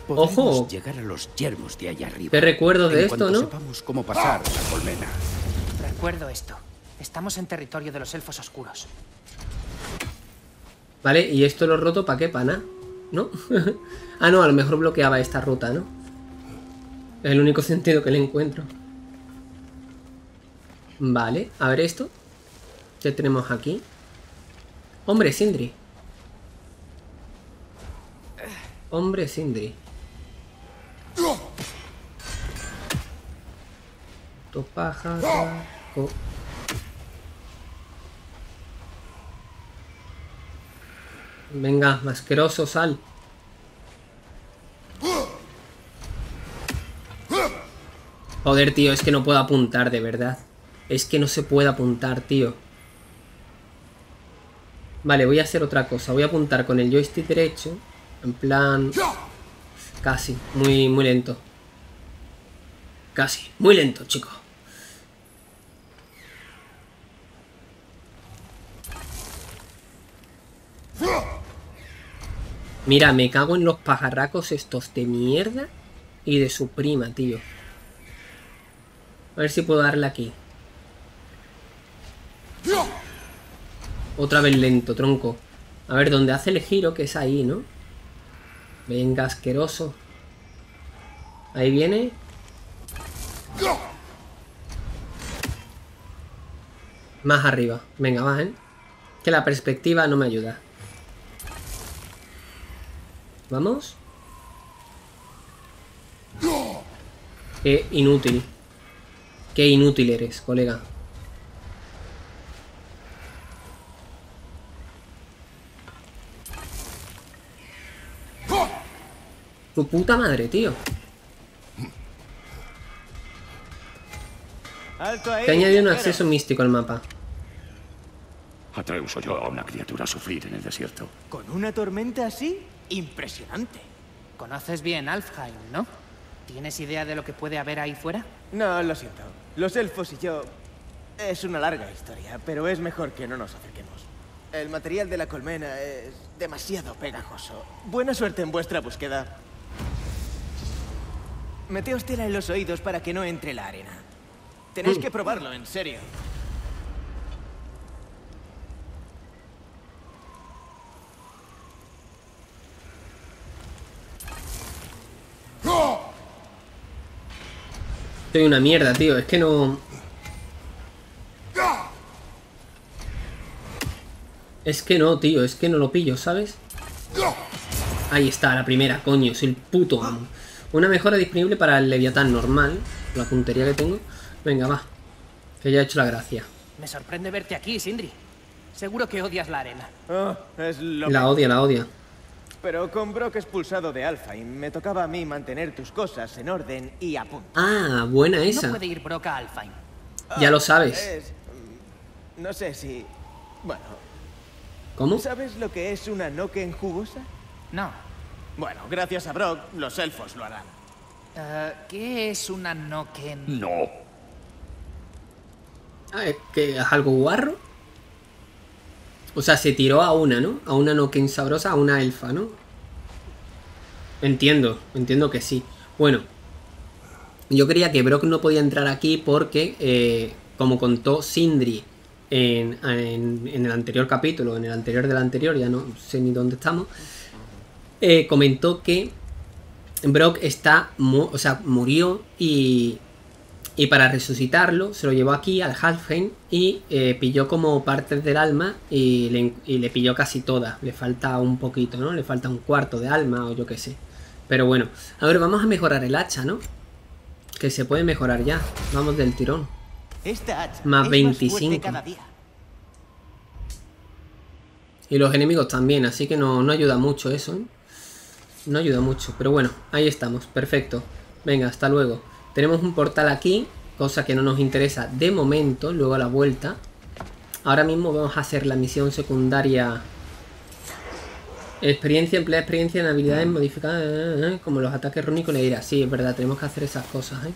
Ojo. Llegar a los yermos de allá arriba. Te recuerdo de esto, ¿no? Sepamos cómo pasar la colmena. Recuerdo esto. Estamos en territorio de los elfos oscuros. Vale, y esto lo roto, ¿para qué? ¿Para nada? ¿No? Ah, no, a lo mejor bloqueaba esta ruta, ¿no? Es el único sentido que le encuentro. Vale, a ver esto. ¿Qué tenemos aquí? Hombre, Sindri. Hombre, Sindri. Topaja, taco. Venga, asqueroso, sal. Joder, tío, es que no puedo apuntar, de verdad. Es que no se puede apuntar, tío. Vale, voy a hacer otra cosa. Voy a apuntar con el joystick derecho. En plan... Casi, muy lento. Casi, muy lento, chico. Mira, me cago en los pajarracos estos de mierda y de su prima, tío. A ver si puedo darle aquí. Otra vez lento, tronco. A ver, donde hace el giro, que es ahí, ¿no? Venga, asqueroso. Ahí viene. Más arriba. Venga, va, ¿eh? Que la perspectiva no me ayuda. Vamos. Qué inútil. Qué inútil eres, colega. Tu puta madre, tío. Te añadió un acceso místico al mapa. Atreus oyó a una criatura sufrir en el desierto. ¿Con una tormenta así? Impresionante. Conoces bien Alfheim, ¿no? ¿Tienes idea de lo que puede haber ahí fuera? No, lo siento. Los elfos y yo... Es una larga historia, pero es mejor que no nos acerquemos. El material de la colmena es demasiado pegajoso. Buena suerte en vuestra búsqueda. Meteos tela en los oídos para que no entre la arena. Tenéis que probarlo, en serio. Soy una mierda, tío. Es que no... Es que no, tío. Es que no lo pillo, ¿sabes? Ahí está, la primera, coño. Soy el puto amo. Una mejora disponible para el Leviatán normal. La puntería que tengo. Venga, va. Que ya he hecho la gracia. Me sorprende verte aquí, Sindri. Seguro que odias la arena. Oh, es lo... La odia, la odia. Pero con Brock expulsado de Alfheim, me tocaba a mí mantener tus cosas en orden y a punto. Ah, buena esa. No puede ir Brock a Alfheim. Ya lo sabes. No sé si... Bueno. ¿Cómo? ¿Sabes lo que es una Noken jugosa? No. Bueno, gracias a Brock, los elfos lo harán. ¿Qué es una Noken? No. Ah, ¿es que es algo guarro? O sea, se tiró a una, ¿no? A una Noken sabrosa, a una elfa, ¿no? Entiendo, entiendo que sí. Bueno, yo creía que Brock no podía entrar aquí porque, como contó Sindri en el anterior capítulo, en el anterior del anterior, ya no sé ni dónde estamos, comentó que Brock está, murió y... Y para resucitarlo, se lo llevó aquí, al Halfheim, y pilló como partes del alma y le pilló casi toda. Le falta un poquito, ¿no? Le falta un cuarto de alma o yo qué sé. Pero bueno. A ver, vamos a mejorar el hacha, ¿no? Que se puede mejorar ya. Vamos del tirón. Esta hacha más 25. Cada día. Y los enemigos también, así que no ayuda mucho eso, ¿eh? No ayuda mucho. Pero bueno, ahí estamos. Perfecto. Venga, hasta luego. Tenemos un portal aquí, cosa que no nos interesa de momento, luego a la vuelta. Ahora mismo vamos a hacer la misión secundaria. Experiencia, emplea experiencia en habilidades modificadas, como los ataques rúnicos le dirá. Sí, es verdad, tenemos que hacer esas cosas, ¿eh?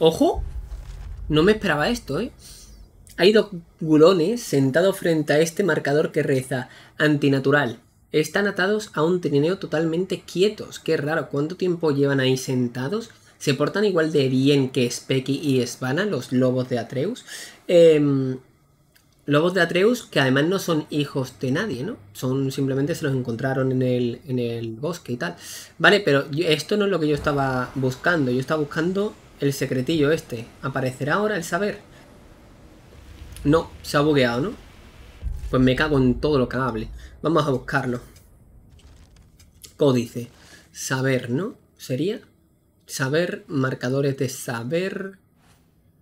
¡Ojo! No me esperaba esto, ¿eh? Hay dos gulones sentados frente a este marcador que reza antinatural. Están atados a un trineo totalmente quietos. Qué raro, ¿cuánto tiempo llevan ahí sentados? Se portan igual de bien que Specky y Svana, los lobos de Atreus. Lobos de Atreus que además no son hijos de nadie, ¿no? Son simplemente se los encontraron en el bosque y tal. Vale, pero esto no es lo que yo estaba buscando. Yo estaba buscando el secretillo este. ¿Aparecerá ahora el saber? No, se ha bugueado, ¿no? Pues me cago en todo lo cagable. Vamos a buscarlo. Códice. Saber, ¿no? Sería... Saber, marcadores de saber,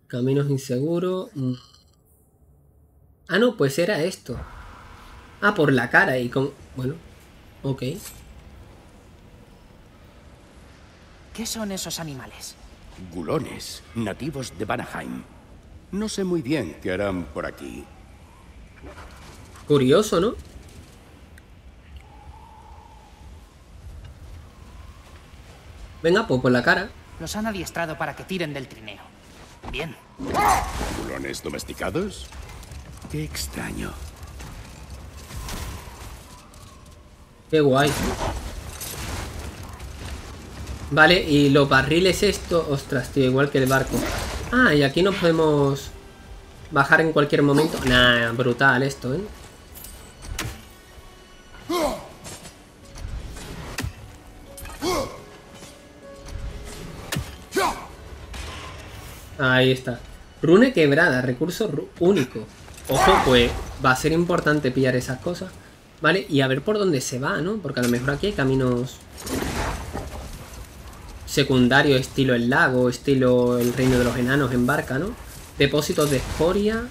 caminos inseguros. Ah, no, pues era esto. Ah, por la cara y con... Bueno, ok. ¿Qué son esos animales? Gulones, nativos de Vanaheim. No sé muy bien qué harán por aquí. Curioso, ¿no? Venga, pues por la cara. Los han adiestrado para que tiren del trineo. Bien. ¿Gulones domesticados? Qué extraño. Qué guay. Vale, y los barriles esto... Ostras, tío, igual que el barco. Ah, y aquí nos podemos bajar en cualquier momento. Nah, brutal esto, ¿eh? Ahí está. Rune quebrada, recurso único. Ojo, pues va a ser importante pillar esas cosas. Vale, y a ver por dónde se va, ¿no? Porque a lo mejor aquí hay caminos... secundario, estilo el lago, estilo el reino de los enanos en barca, ¿no? Depósitos de escoria.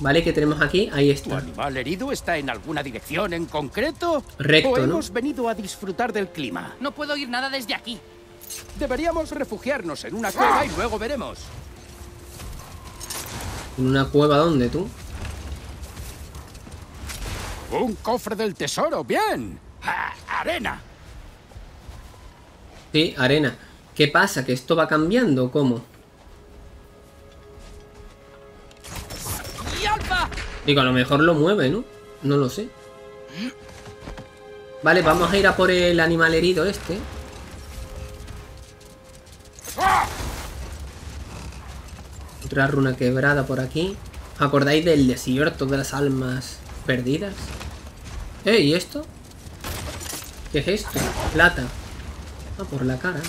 Vale, ¿qué tenemos aquí? Ahí está. ¿Tu animal herido está en alguna dirección en concreto? Recto, ¿no? O hemos venido a disfrutar del clima. No puedo oír nada desde aquí. Deberíamos refugiarnos en una cueva y luego veremos. ¿En una cueva dónde, tú? Un cofre del tesoro, bien. Arena. Sí, arena. ¿Qué pasa? ¿Que esto va cambiando? ¿Cómo? Digo, a lo mejor lo mueve, ¿no? No lo sé. Vale, vamos a ir a por el animal herido este. Otra runa quebrada por aquí. ¿Os acordáis del desierto de las almas perdidas? ¿Y esto? ¿Qué es esto? Plata. Ah, por la cara.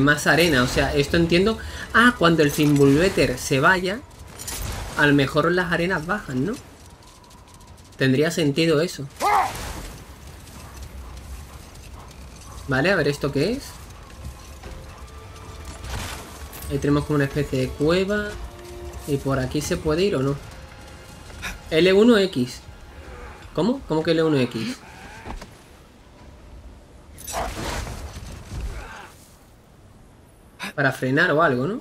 Más arena, o sea, esto entiendo. Ah, cuando el Fimbulvetr se vaya, a lo mejor las arenas bajan, ¿no? Tendría sentido eso. Vale, a ver esto qué es. Ahí tenemos como una especie de cueva. ¿Y por aquí se puede ir o no? L1X. ¿Cómo? ¿Cómo que L1X? Para frenar o algo, ¿no?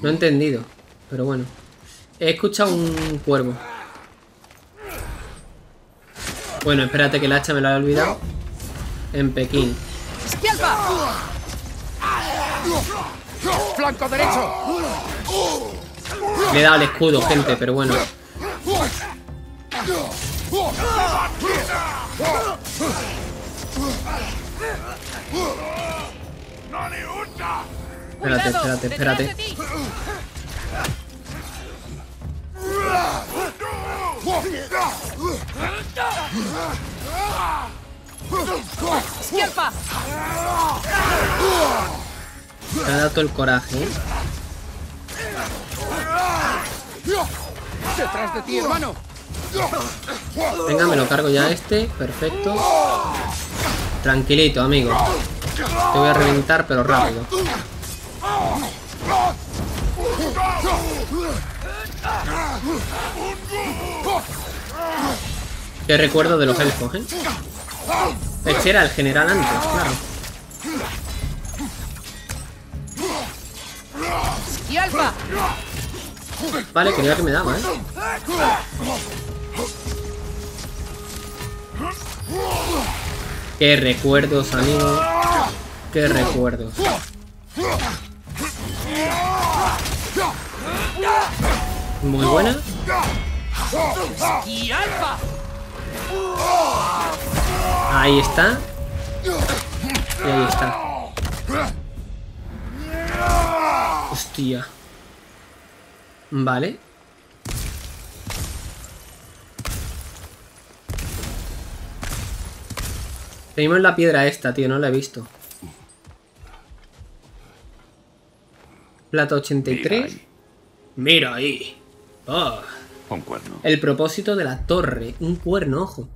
No he entendido, pero bueno. He escuchado un cuervo. Bueno, espérate que el hacha me lo había olvidado. En Pekín. ¡Flanco derecho! Le he dado el escudo, gente, pero bueno. Espérate, espérate, espérate. Me ha dado todo el coraje, ¿eh? Detrás de ti, hermano. Venga, me lo cargo ya este. Perfecto. Tranquilito, amigo. Te voy a reventar, pero rápido. Qué recuerdo de los elfos, ¿eh? Este era el general antes, claro. Vale, creía que me daba, ¿eh? Qué recuerdos, amigo. Qué recuerdos. Muy buena. Ahí está. Y ahí está. Hostia. Vale. Tenemos la piedra esta, tío, no la he visto. Plata 83. Mira ahí. Oh. Un cuerno. El propósito de la torre. Un cuerno, ojo.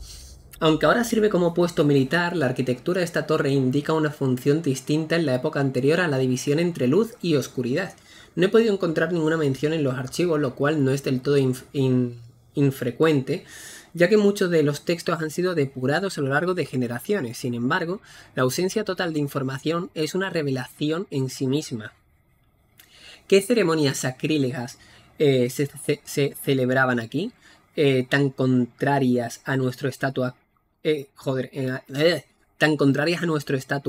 Aunque ahora sirve como puesto militar, la arquitectura de esta torre indica una función distinta en la época anterior a la división entre luz y oscuridad. No he podido encontrar ninguna mención en los archivos, lo cual no es del todo infrecuente, ya que muchos de los textos han sido depurados a lo largo de generaciones. Sin embargo, la ausencia total de información es una revelación en sí misma. ¿Qué ceremonias sacrílegas se celebraban aquí, tan contrarias a nuestro estatus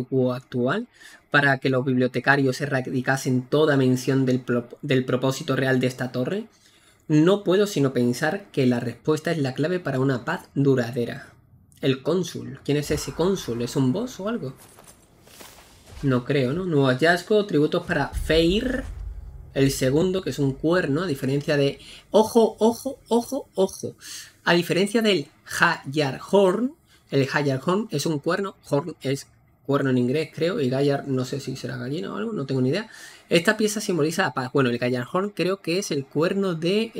quo actual, para que los bibliotecarios erradicasen toda mención del propósito real de esta torre? No puedo sino pensar que la respuesta es la clave para una paz duradera. El cónsul. ¿Quién es ese cónsul? ¿Es un boss o algo? No creo, ¿no? Nuevo hallazgo, tributos para Freyr. El segundo, que es un cuerno, a diferencia de... ¡Ojo, ojo, ojo, ojo! A diferencia del Gjallarhorn. El Gjallarhorn es un cuerno. Horn es cuerno en inglés, creo. Y Gallar, no sé si será gallina o algo, no tengo ni idea. Esta pieza simboliza la paz. Bueno, el Gjallarhorn creo que es el cuerno de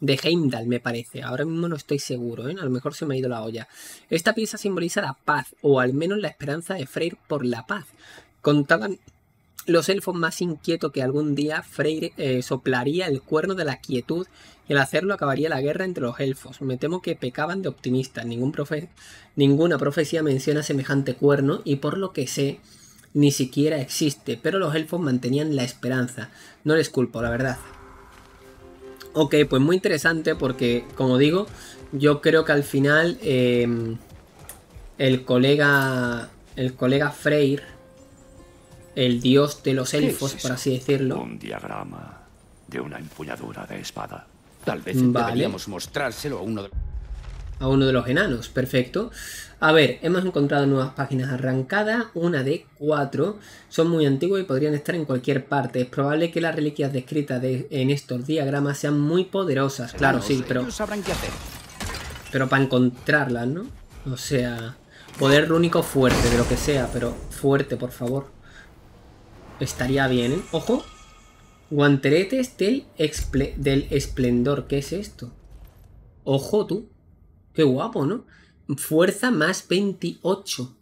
Heimdall, me parece. Ahora mismo no estoy seguro, ¿eh? A lo mejor se me ha ido la olla. Esta pieza simboliza la paz, o al menos la esperanza de Freyr por la paz. Contaban los elfos más inquietos que algún día Freyr soplaría el cuerno de la quietud y al hacerlo acabaría la guerra entre los elfos. Me temo que pecaban de optimistas. Ninguna profecía menciona semejante cuerno y por lo que sé, ni siquiera existe. Pero los elfos mantenían la esperanza. No les culpo, la verdad. Ok, pues muy interesante porque, como digo, yo creo que al final el colega Freyr, el dios de los elfos, por así decirlo. Un diagrama de una empuñadura de espada. Tal vez deberíamos mostrárselo a uno de... los enanos, perfecto. A ver, hemos encontrado nuevas páginas arrancadas, una de 4. Son muy antiguas y podrían estar en cualquier parte. Es probable que las reliquias descritas en estos diagramas sean muy poderosas. Claro, sí, pero... sabrán qué hacer. Pero para encontrarlas, ¿no? O sea, poder rúnico fuerte, de lo que sea, pero fuerte, por favor. Estaría bien, ¿eh? ¡Ojo! Guanteretes del esplendor. ¿Qué es esto? ¡Ojo, tú! ¡Qué guapo!, ¿no? Fuerza más 28.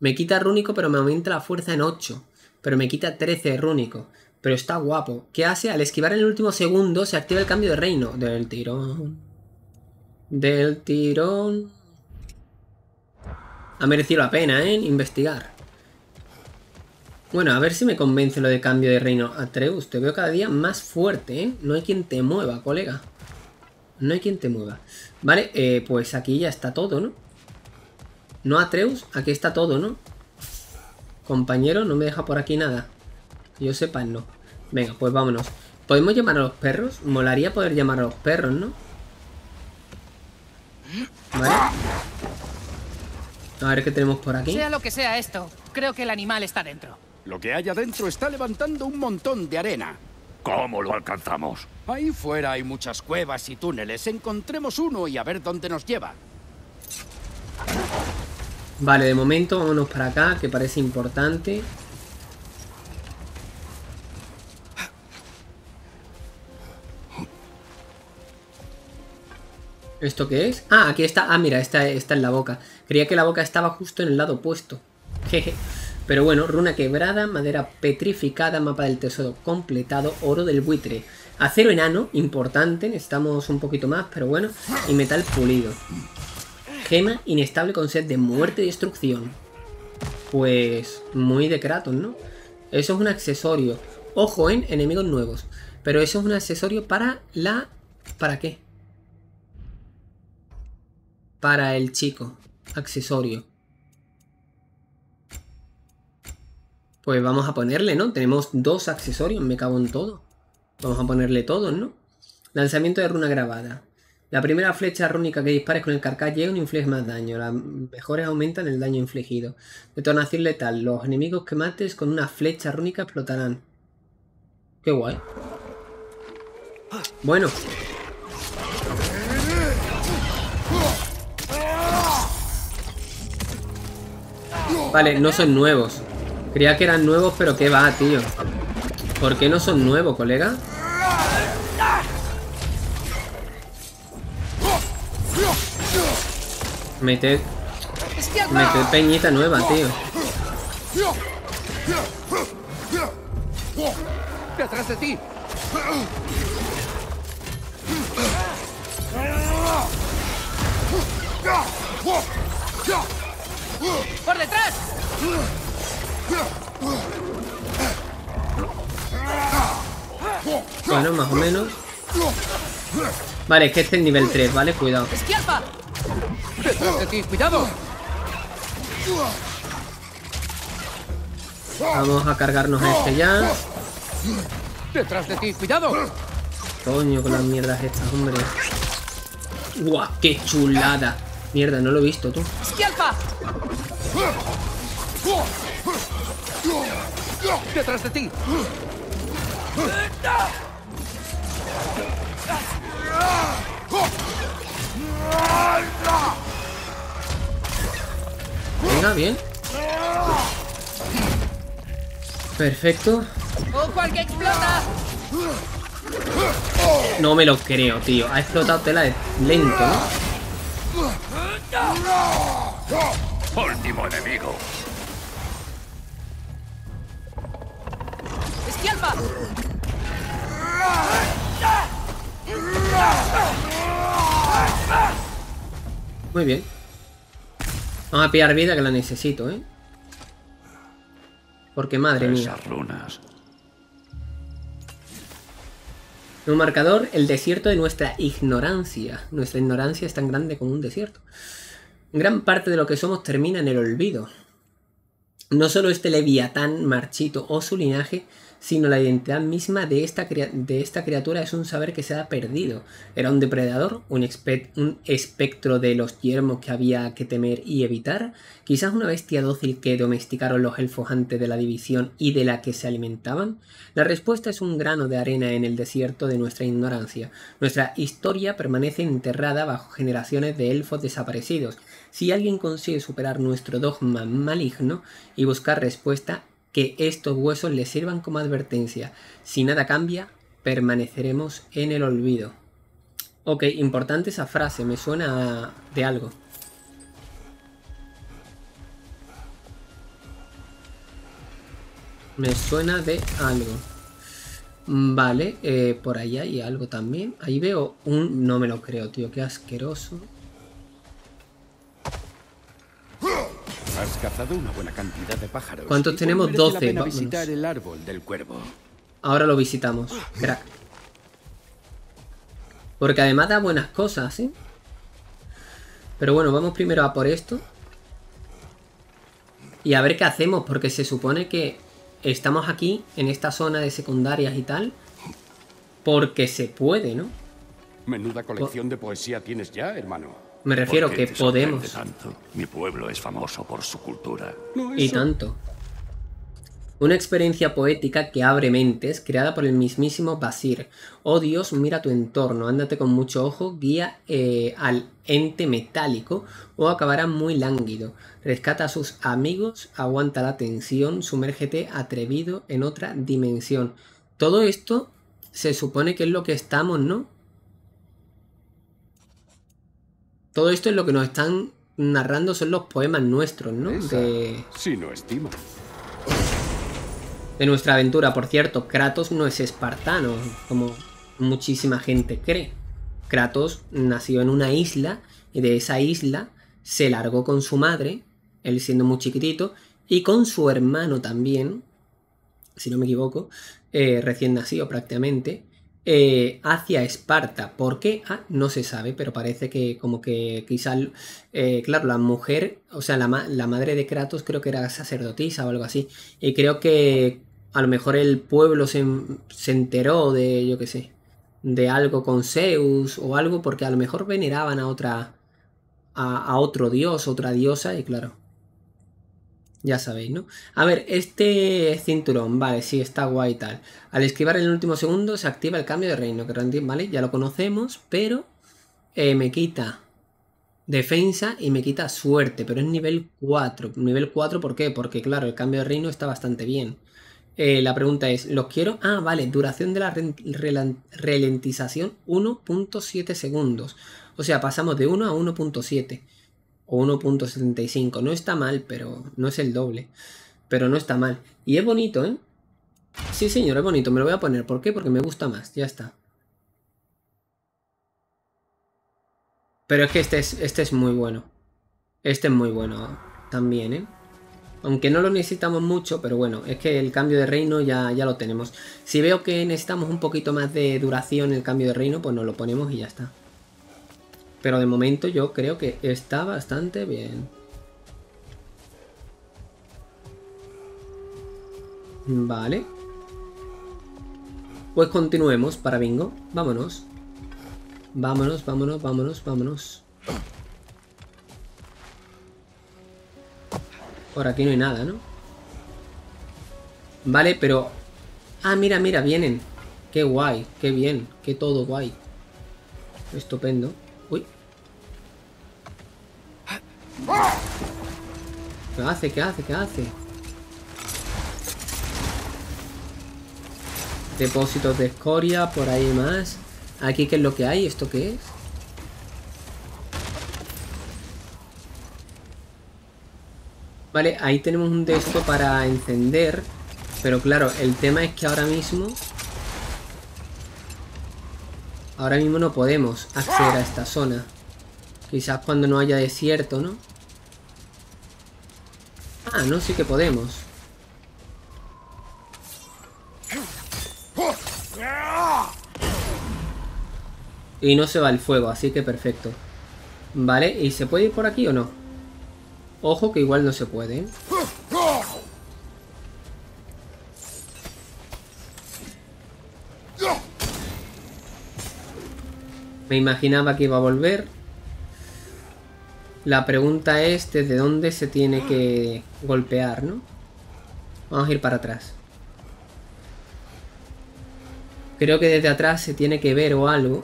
Me quita rúnico, pero me aumenta la fuerza en 8. Pero me quita 13 rúnico. Pero está guapo. ¿Qué hace? Al esquivar en el último segundo se activa el cambio de reino. Del tirón. Del tirón. Ha merecido la pena, ¿eh? Investigar. Bueno, a ver si me convence lo de cambio de reino. Atreus, te veo cada día más fuerte, ¿eh? No hay quien te mueva, colega. No hay quien te mueva. Vale, pues aquí ya está todo, ¿no? No, Atreus, aquí está todo, ¿no? Compañero, no me deja por aquí nada. Que yo sepa, no. Venga, pues vámonos. ¿Podemos llamar a los perros? Molaría poder llamar a los perros, ¿no? Vale. A ver qué tenemos por aquí. Sea lo que sea esto, creo que el animal está dentro. Lo que hay adentro está levantando un montón de arena. ¿Cómo lo alcanzamos? Ahí fuera hay muchas cuevas y túneles. Encontremos uno y a ver dónde nos lleva. Vale, de momento vámonos para acá, que parece importante. ¿Esto qué es? Ah, aquí está. Ah, mira, está en la boca. Creía que la boca estaba justo en el lado opuesto. Jeje. Pero bueno, runa quebrada, madera petrificada, mapa del tesoro completado, oro del buitre, acero enano, importante, necesitamos un poquito más, pero bueno, y metal pulido. Gema inestable con sed de muerte y destrucción. Pues muy de Kratos, ¿no? Eso es un accesorio. Ojo en enemigos nuevos. Pero eso es un accesorio para la... ¿Para qué? Para el chico. Accesorio. Pues vamos a ponerle, ¿no? Tenemos 2 accesorios, me cago en todo. Vamos a ponerle todos, ¿no? Lanzamiento de runa grabada. La primera flecha rúnica que dispares con el carcaj llega y inflige más daño. Las mejores aumentan el daño infligido. Detonación letal. Los enemigos que mates con una flecha rúnica explotarán. Qué guay. Bueno. Vale, no son nuevos. Creía que eran nuevos, pero qué va, tío. ¿Por qué no son nuevos, colega? Mete peñita nueva, tío. ¡Detrás de ti! ¡Por detrás! Bueno, más o menos. Vale, es que este es nivel 3, ¿vale? Cuidado. ¡Esquiarpa! ¡Detrás de ti! ¡Cuidado! Vamos a cargarnos a este ya. ¡Detrás de ti! ¡Cuidado! Coño, con las mierdas estas, hombre. ¡Guau! ¡Qué chulada! Mierda, no lo he visto, tú. ¡Esquialpa! ¡Detrás de ti! Venga, bien. Perfecto. ¡Ojo, que explota! No me lo creo, tío. Ha explotado tela de lento, ¿no? Último enemigo. ¡Esquialpa! Muy bien. Vamos a pillar vida, que la necesito, ¿eh? Porque madre mía. Esas runas. Un marcador, el desierto de nuestra ignorancia. Nuestra ignorancia es tan grande como un desierto. Gran parte de lo que somos termina en el olvido. No solo este leviatán marchito o su linaje, sino la identidad misma de esta criatura es un saber que se ha perdido. Era un depredador, un espectro de los yermos que había que temer y evitar, quizás una bestia dócil que domesticaron los elfos antes de la división y de la que se alimentaban. La respuesta es un grano de arena en el desierto de nuestra ignorancia. Nuestra historia permanece enterrada bajo generaciones de elfos desaparecidos. Si alguien consigue superar nuestro dogma maligno y buscar respuesta, que estos huesos les sirvan como advertencia. Si nada cambia, permaneceremos en el olvido. Ok, importante esa frase. Me suena de algo. Me suena de algo. Vale, por ahí hay algo también. Ahí veo un... No me lo creo, tío. Qué asqueroso. Has cazado una buena cantidad de pájaros. ¿Cuántos tenemos? 12. Vamos a visitar el árbol del cuervo. Ahora lo visitamos, crack. Porque además da buenas cosas, ¿eh? Pero bueno, vamos primero a por esto. Y a ver qué hacemos, porque se supone que estamos aquí, en esta zona de secundarias y tal, porque se puede, ¿no? Menuda colección de poesía tienes ya, hermano. Me refiero que podemos. Tanto. Mi pueblo es famoso por su cultura. No, y tanto. Una experiencia poética que abre mentes, creada por el mismísimo Basir. Oh Dios, mira tu entorno, ándate con mucho ojo, guía al ente metálico o acabará muy lánguido. Rescata a sus amigos, aguanta la tensión, sumérgete atrevido en otra dimensión. Todo esto se supone que es lo que estamos, ¿no? Todo esto es lo que nos están narrando, son los poemas nuestros, ¿no? Sí, no estima. De nuestra aventura. Por cierto, Kratos no es espartano, como muchísima gente cree. Kratos nació en una isla y de esa isla se largó con su madre, él siendo muy chiquitito, y con su hermano también, si no me equivoco, recién nacido prácticamente. Hacia Esparta. ¿Por qué? Ah, no se sabe, pero parece que como que quizás, claro, la mujer, o sea, la madre de Kratos creo que era sacerdotisa o algo así, y creo que a lo mejor el pueblo se enteró de, yo qué sé, de algo con Zeus o algo, porque a lo mejor veneraban a otro dios, otra diosa, y claro, ya sabéis, ¿no? A ver, este cinturón, vale, sí, está guay y tal. Al esquivar en el último segundo se activa el cambio de reino, que vale, ya lo conocemos, pero me quita defensa y me quita suerte, pero es nivel 4. ¿Nivel 4 por qué? Porque, claro, el cambio de reino está bastante bien. La pregunta es, ¿los quiero? Ah, vale, duración de la ralentización 1.7 segundos. O sea, pasamos de 1 a 1.7. O 1.75. No está mal, pero no es el doble. Pero no está mal. Y es bonito, ¿eh? Sí, señor, es bonito. Me lo voy a poner. ¿Por qué? Porque me gusta más. Ya está. Pero es que este es muy bueno. Este es muy bueno también, ¿eh? Aunque no lo necesitamos mucho, pero bueno, es que el cambio de reino ya lo tenemos. Si veo que necesitamos un poquito más de duración el cambio de reino, pues nos lo ponemos y ya está. Pero de momento yo creo que está bastante bien. Vale. Pues continuemos para bingo. Vámonos. Vámonos, vámonos, vámonos, vámonos. Por aquí no hay nada, ¿no? Vale, pero... Ah, mira, mira, vienen. Qué guay, qué bien, qué todo guay. Estupendo. Uy. ¿Qué hace? ¿Qué hace? ¿Qué hace? Depósitos de escoria, por ahí más. ¿Aquí qué es lo que hay? ¿Esto qué es? Vale, ahí tenemos un de esto para encender. Pero claro, el tema es que ahora mismo... Ahora mismo no podemos acceder a esta zona. Quizás cuando no haya desierto, ¿no? Ah, no, sí que podemos. Y no se va el fuego, así que perfecto. Vale, ¿y se puede ir por aquí o no? Ojo que igual no se puede, ¿eh? Me imaginaba que iba a volver. La pregunta es desde dónde se tiene que golpear, ¿no? Vamos a ir para atrás. Creo que desde atrás se tiene que ver o algo.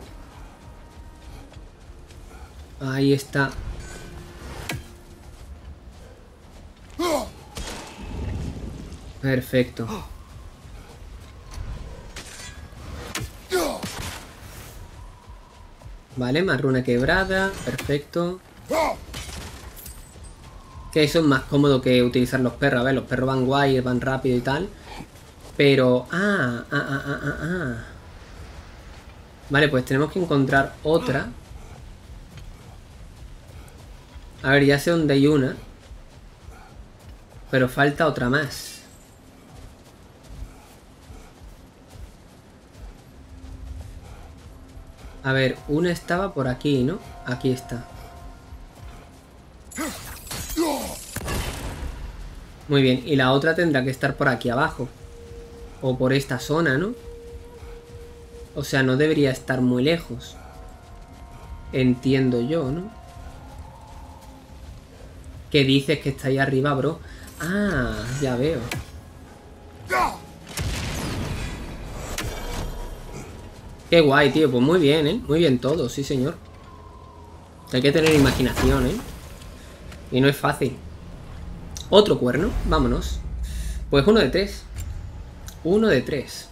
Ahí está. Perfecto. Vale, más runa quebrada. Perfecto. Que eso es más cómodo que utilizar los perros. A ver, los perros van guay, van rápido y tal. Pero... Ah. Vale, pues tenemos que encontrar otra. A ver, ya sé dónde hay una. Pero falta otra más. A ver, una estaba por aquí, ¿no? Aquí está. Muy bien, y la otra tendrá que estar por aquí abajo. O por esta zona, ¿no? O sea, no debería estar muy lejos. Entiendo yo, ¿no? ¿Qué dices que está ahí arriba, bro? Ah, ya veo. Qué guay, tío. Pues muy bien, ¿eh? Muy bien todo, sí, señor. Hay que tener imaginación, ¿eh? Y no es fácil. Otro cuerno. Vámonos. Pues 1 de 3. 1 de 3.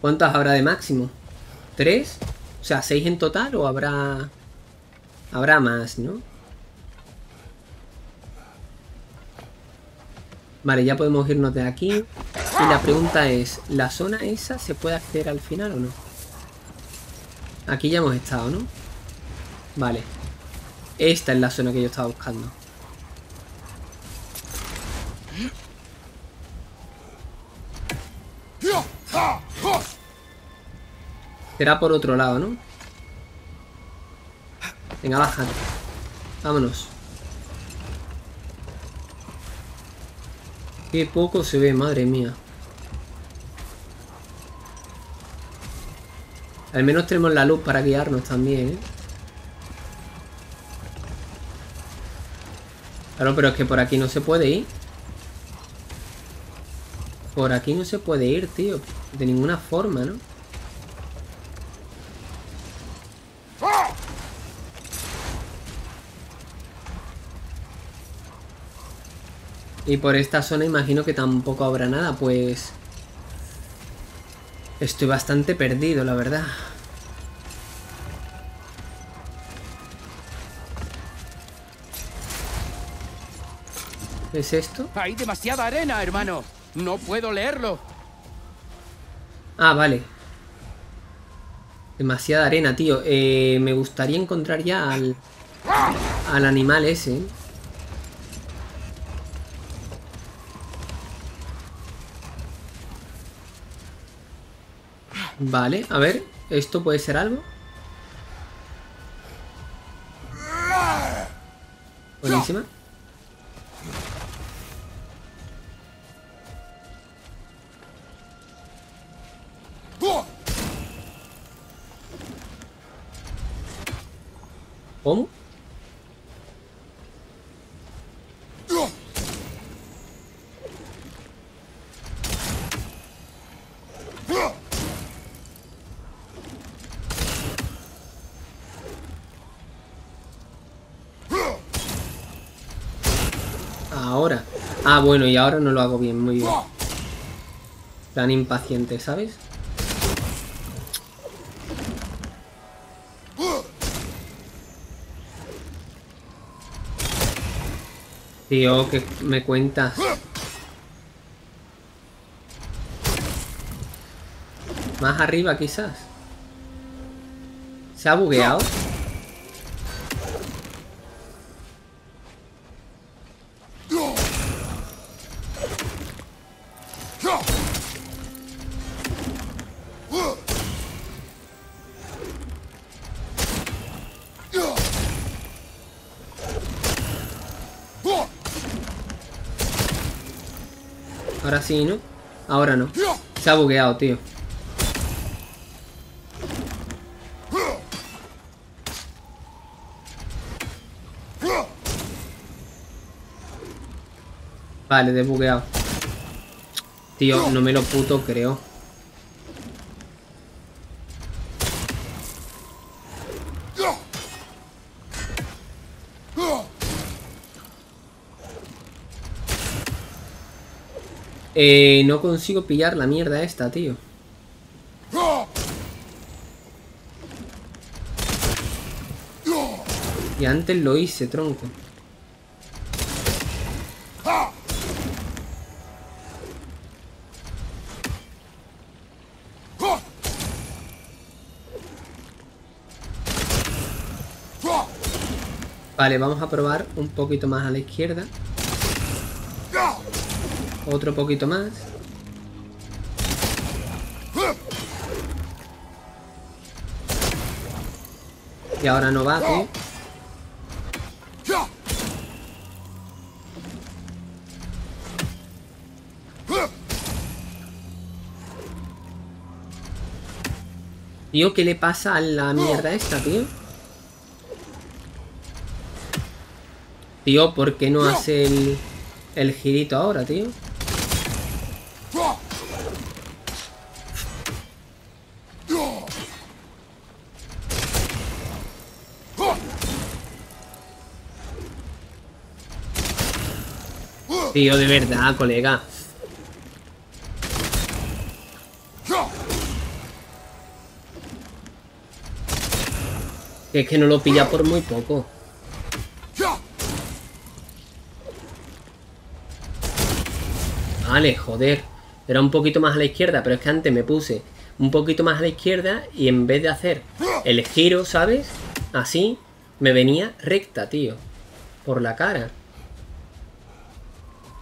¿Cuántas habrá de máximo? ¿3? O sea, 6 en total o habrá... Habrá más, ¿no? Vale, ya podemos irnos de aquí. Y la pregunta es, ¿la zona esa se puede acceder al final o no? Aquí ya hemos estado, ¿no? Vale. Esta es la zona que yo estaba buscando. Será por otro lado, ¿no? Venga, baja. Vámonos. Qué poco se ve, madre mía. Al menos tenemos la luz para guiarnos también, ¿eh? Claro, pero es que por aquí no se puede ir. Por aquí no se puede ir, tío. De ninguna forma, ¿no? Y por esta zona imagino que tampoco habrá nada, pues... Estoy bastante perdido, la verdad. ¿Qué es esto? Hay demasiada arena, hermano. No puedo leerlo. Ah, vale. Demasiada arena, tío. Me gustaría encontrar ya al animal ese. Vale, a ver. ¿Esto puede ser algo? Buenísima. ¿Cómo? Ahora. Ah, bueno, y ahora no lo hago bien, muy bien. Tan impaciente, ¿sabes? Tío, que me cuentas. Más arriba, quizás. ¿Se ha bugueado? Ahora sí, ¿no? Ahora no. Se ha bugueado, tío. Vale, desbugueado. Tío, no me lo puto creo. No consigo pillar la mierda esta, tío. Y antes lo hice, tronco. Vale, vamos a probar un poquito más a la izquierda. Otro poquito más. Y ahora no va, tío. Tío, ¿qué le pasa a la mierda esta, tío? Tío, ¿por qué no hace el girito ahora, tío? Tío, de verdad, colega. Que es que no lo pilla por muy poco. Vale, joder. Era un poquito más a la izquierda, pero es que antes me puse un poquito más a la izquierda y en vez de hacer el giro, ¿sabes? Así, me venía recta, tío. Por la cara.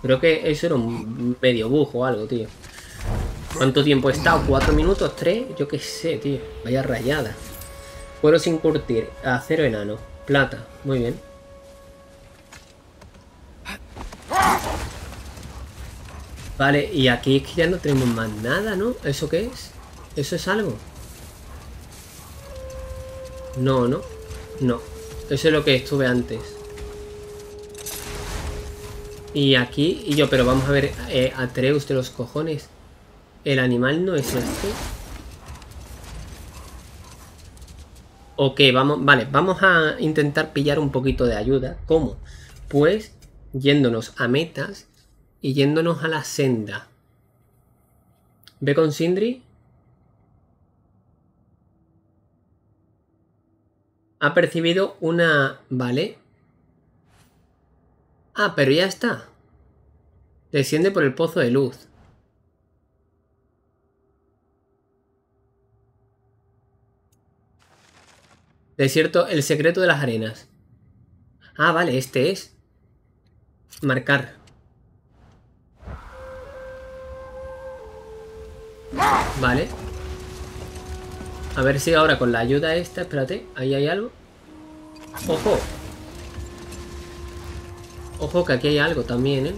Creo que eso era un medio bug o algo, tío. ¿Cuánto tiempo he estado? ¿4 minutos? ¿3? Yo qué sé, tío. Vaya rayada. Cuero sin curtir. Acero enano. Plata. Muy bien. Vale, y aquí es que ya no tenemos más nada, ¿no? ¿Eso qué es? ¿Eso es algo? No, no. No. Eso es lo que estuve antes. Y aquí, y yo, pero vamos a ver, Atreus de los cojones. ¿El animal no es este? Ok, vamos, vale, vamos a intentar pillar un poquito de ayuda. ¿Cómo? Pues yéndonos a metas y yéndonos a la senda. ¿Ve con Sindri? Ha percibido una... Vale. Ah, pero ya está. Desciende por el pozo de luz. Desierto, el secreto de las arenas. Ah, vale, este es. Marcar. Vale. A ver si ahora con la ayuda esta... Espérate, ahí hay algo. ¡Ojo! Ojo que aquí hay algo también, ¿eh?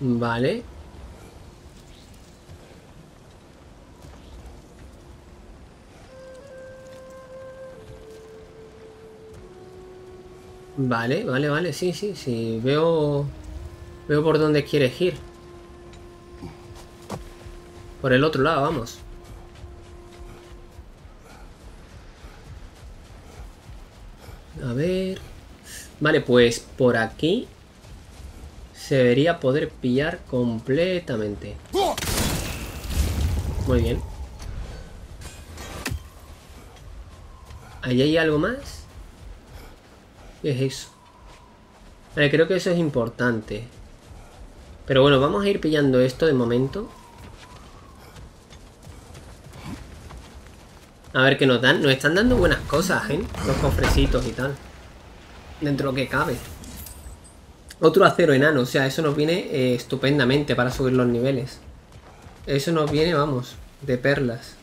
Vale. Vale, sí. Veo por dónde quieres ir. Por el otro lado, vamos. A ver... Vale, pues por aquí... Se debería poder pillar completamente. Muy bien. ¿Ahí hay algo más? ¿Qué es eso? Vale, creo que eso es importante. Pero bueno, vamos a ir pillando esto de momento. A ver qué nos dan. Nos están dando buenas cosas, ¿eh? Los cofrecitos y tal. Dentro que cabe. Otro acero enano. O sea, eso nos viene estupendamente para subir los niveles. Eso nos viene, vamos, de perlas.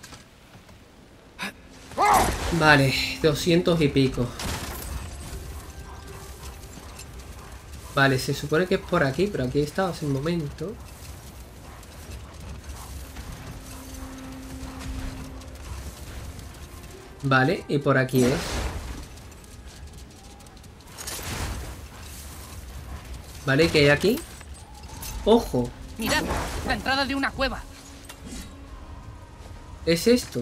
Vale, 200 y pico. Vale, se supone que es por aquí, pero aquí he estado hace un momento. Vale, y por aquí es. Vale, ¿qué hay aquí? ¡Ojo! Mirad, la entrada de una cueva. ¿Es esto?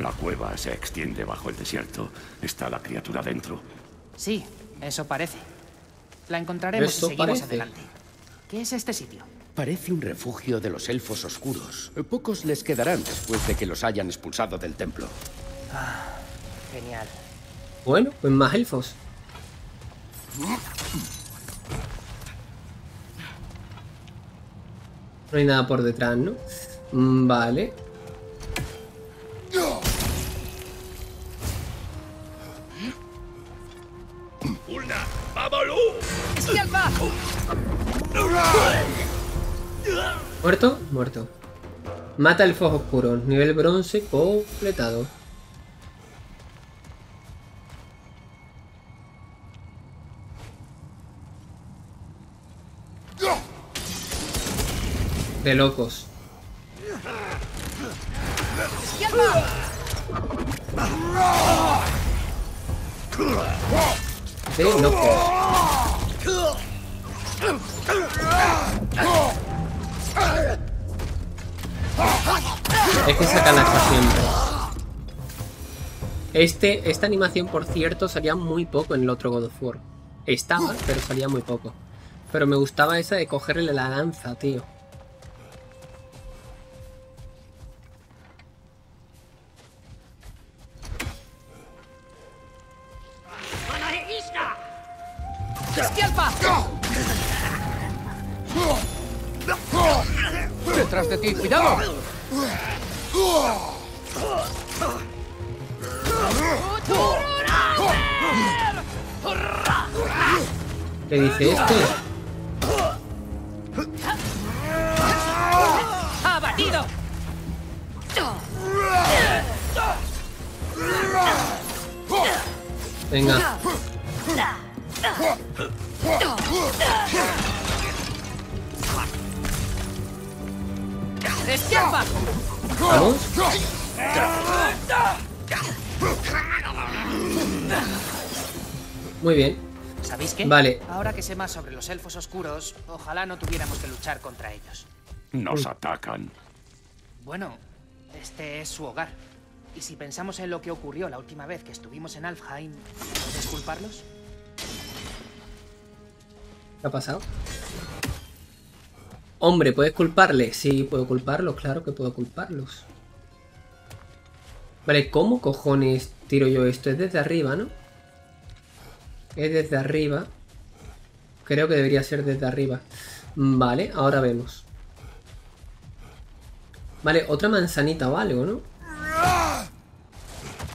La cueva se extiende bajo el desierto. ¿Está la criatura dentro? Sí, eso parece. La encontraremos si seguimos adelante. ¿Qué es este sitio? Parece un refugio de los elfos oscuros. Pocos les quedarán después de que los hayan expulsado del templo. Ah, genial. Bueno, pues más elfos. No hay nada por detrás, ¿no? Vale. ¿Muerto? Muerto. Mata elfos oscuros. Nivel bronce completado. De locos. De locos. Es que sacan hasta siempre. Esta animación, por cierto, salía muy poco en el otro God of War. Estaba, pero salía muy poco. Pero me gustaba esa de cogerle la lanza, tío. ¡Detrás de ti! ¡Cuidado! ¿Qué dice este? ¡Abatido! Venga. ¡Escapa! ¿Vamos? Muy bien. ¿Sabéis qué? Vale. Ahora que sé más sobre los elfos oscuros, ojalá no tuviéramos que luchar contra ellos. Nos atacan. Bueno, este es su hogar. Y si pensamos en lo que ocurrió la última vez que estuvimos en Alfheim, ¿puedes culparlos? ¿Qué ha pasado? Hombre, ¿puedes culparle? Sí, puedo culparlos, claro que puedo culparlos. Vale, ¿cómo cojones tiro yo esto? Es desde arriba, ¿no? Es desde arriba. Creo que debería ser desde arriba. Vale, ahora vemos. Vale, otra manzanita o algo, ¿no?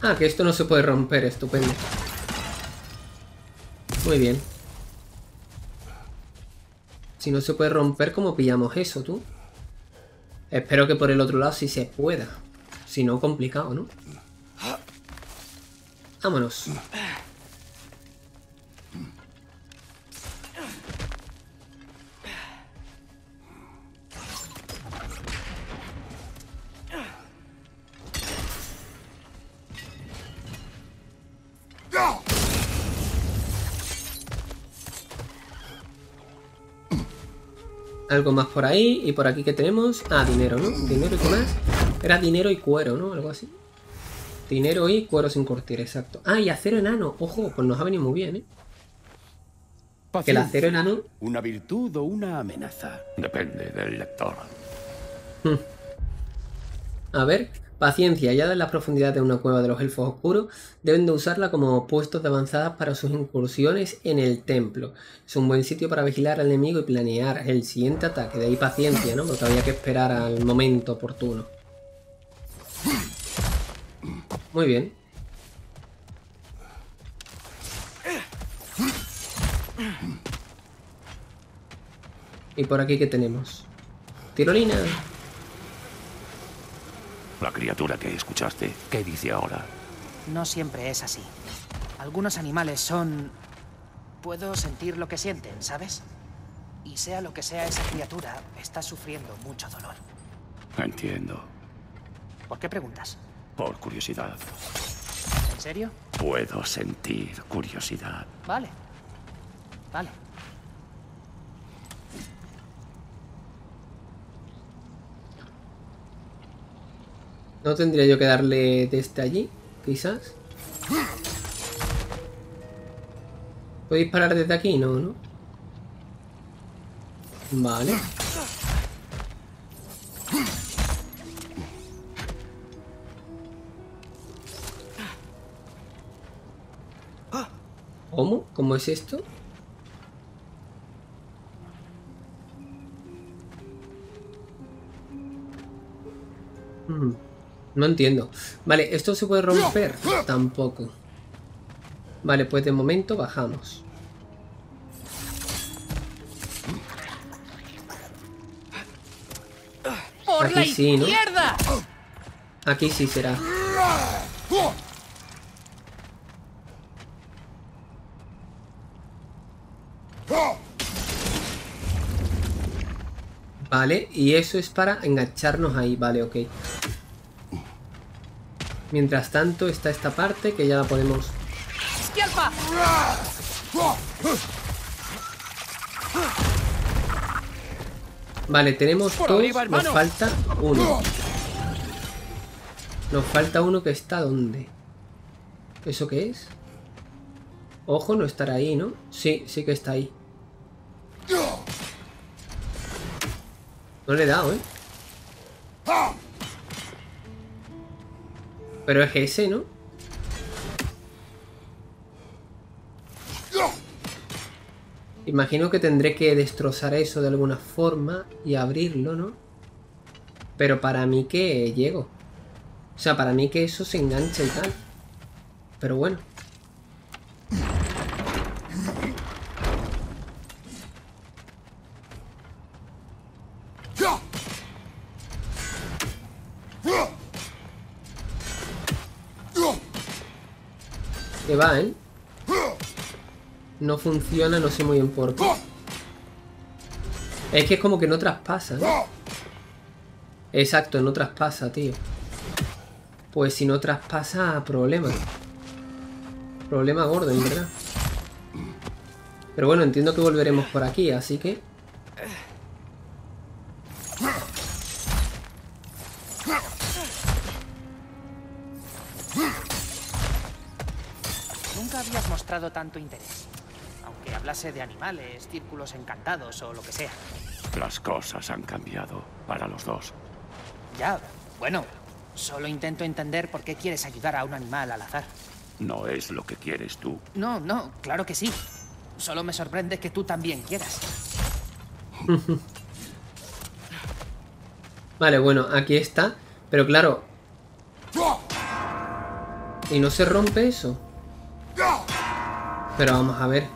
Ah, que esto no se puede romper, estupendo. Muy bien. Si no se puede romper, ¿cómo pillamos eso, tú? Espero que por el otro lado sí se pueda. Si no, complicado, ¿no? Vámonos. Algo más por ahí. Y por aquí que tenemos... Ah, dinero, ¿no? Dinero y qué más. Era dinero y cuero, ¿no? Algo así. Dinero y cuero sin curtir, exacto. Ah, y acero enano. Ojo, pues nos ha venido muy bien, ¿eh? Que el acero enano... ¿Una virtud o una amenaza? Depende del lector. A ver... Paciencia, hallada en las profundidades de una cueva de los elfos oscuros, deben de usarla como puestos de avanzada para sus incursiones en el templo. Es un buen sitio para vigilar al enemigo y planear el siguiente ataque. De ahí paciencia, ¿no? Porque había que esperar al momento oportuno. Muy bien. ¿Y por aquí qué tenemos? Tirolina. La criatura que escuchaste, ¿qué dice ahora? No siempre es así. Algunos animales son... Puedo sentir lo que sienten, ¿sabes? Y sea lo que sea esa criatura, está sufriendo mucho dolor. Entiendo. ¿Por qué preguntas? Por curiosidad. ¿En serio? Puedo sentir curiosidad. Vale. Vale. No tendría yo que darle desde allí, quizás. ¿Puedo disparar desde aquí? No, ¿no? Vale. ¿Cómo? ¿Cómo es esto? No entiendo. Vale, esto se puede romper. Tampoco. Vale, pues de momento bajamos. Aquí sí, ¿no? Aquí sí será. Vale, y eso es para engancharnos ahí. Vale, ok. Mientras tanto está esta parte que ya la podemos... Vale, tenemos todos. Nos falta uno. Nos falta uno que está ¿dónde? ¿Eso qué es? Ojo, no estará ahí, ¿no? Sí, sí que está ahí. No le he dado, ¿eh? Pero es ese, ¿no? Imagino que tendré que destrozar eso de alguna forma y abrirlo, ¿no? Pero para mí que llego. O sea, para mí que eso se engancha y tal. Pero bueno. Que va, ¿eh? No funciona, no sé muy bien por qué. Es que es como que no traspasa, ¿no? Exacto, no traspasa, tío. Pues si no traspasa, problema. Problema gordo, en verdad. Pero bueno, entiendo que volveremos por aquí, así que... tanto interés, aunque hablase de animales, círculos encantados o lo que sea. Las cosas han cambiado para los dos. Ya, bueno, Solo intento entender por qué quieres ayudar a un animal al azar. No es lo que quieres tú. No, no, claro que sí. Solo me sorprende que tú también quieras. Vale, bueno, aquí está. Pero claro... ¿Y no se rompe eso? Pero vamos a ver.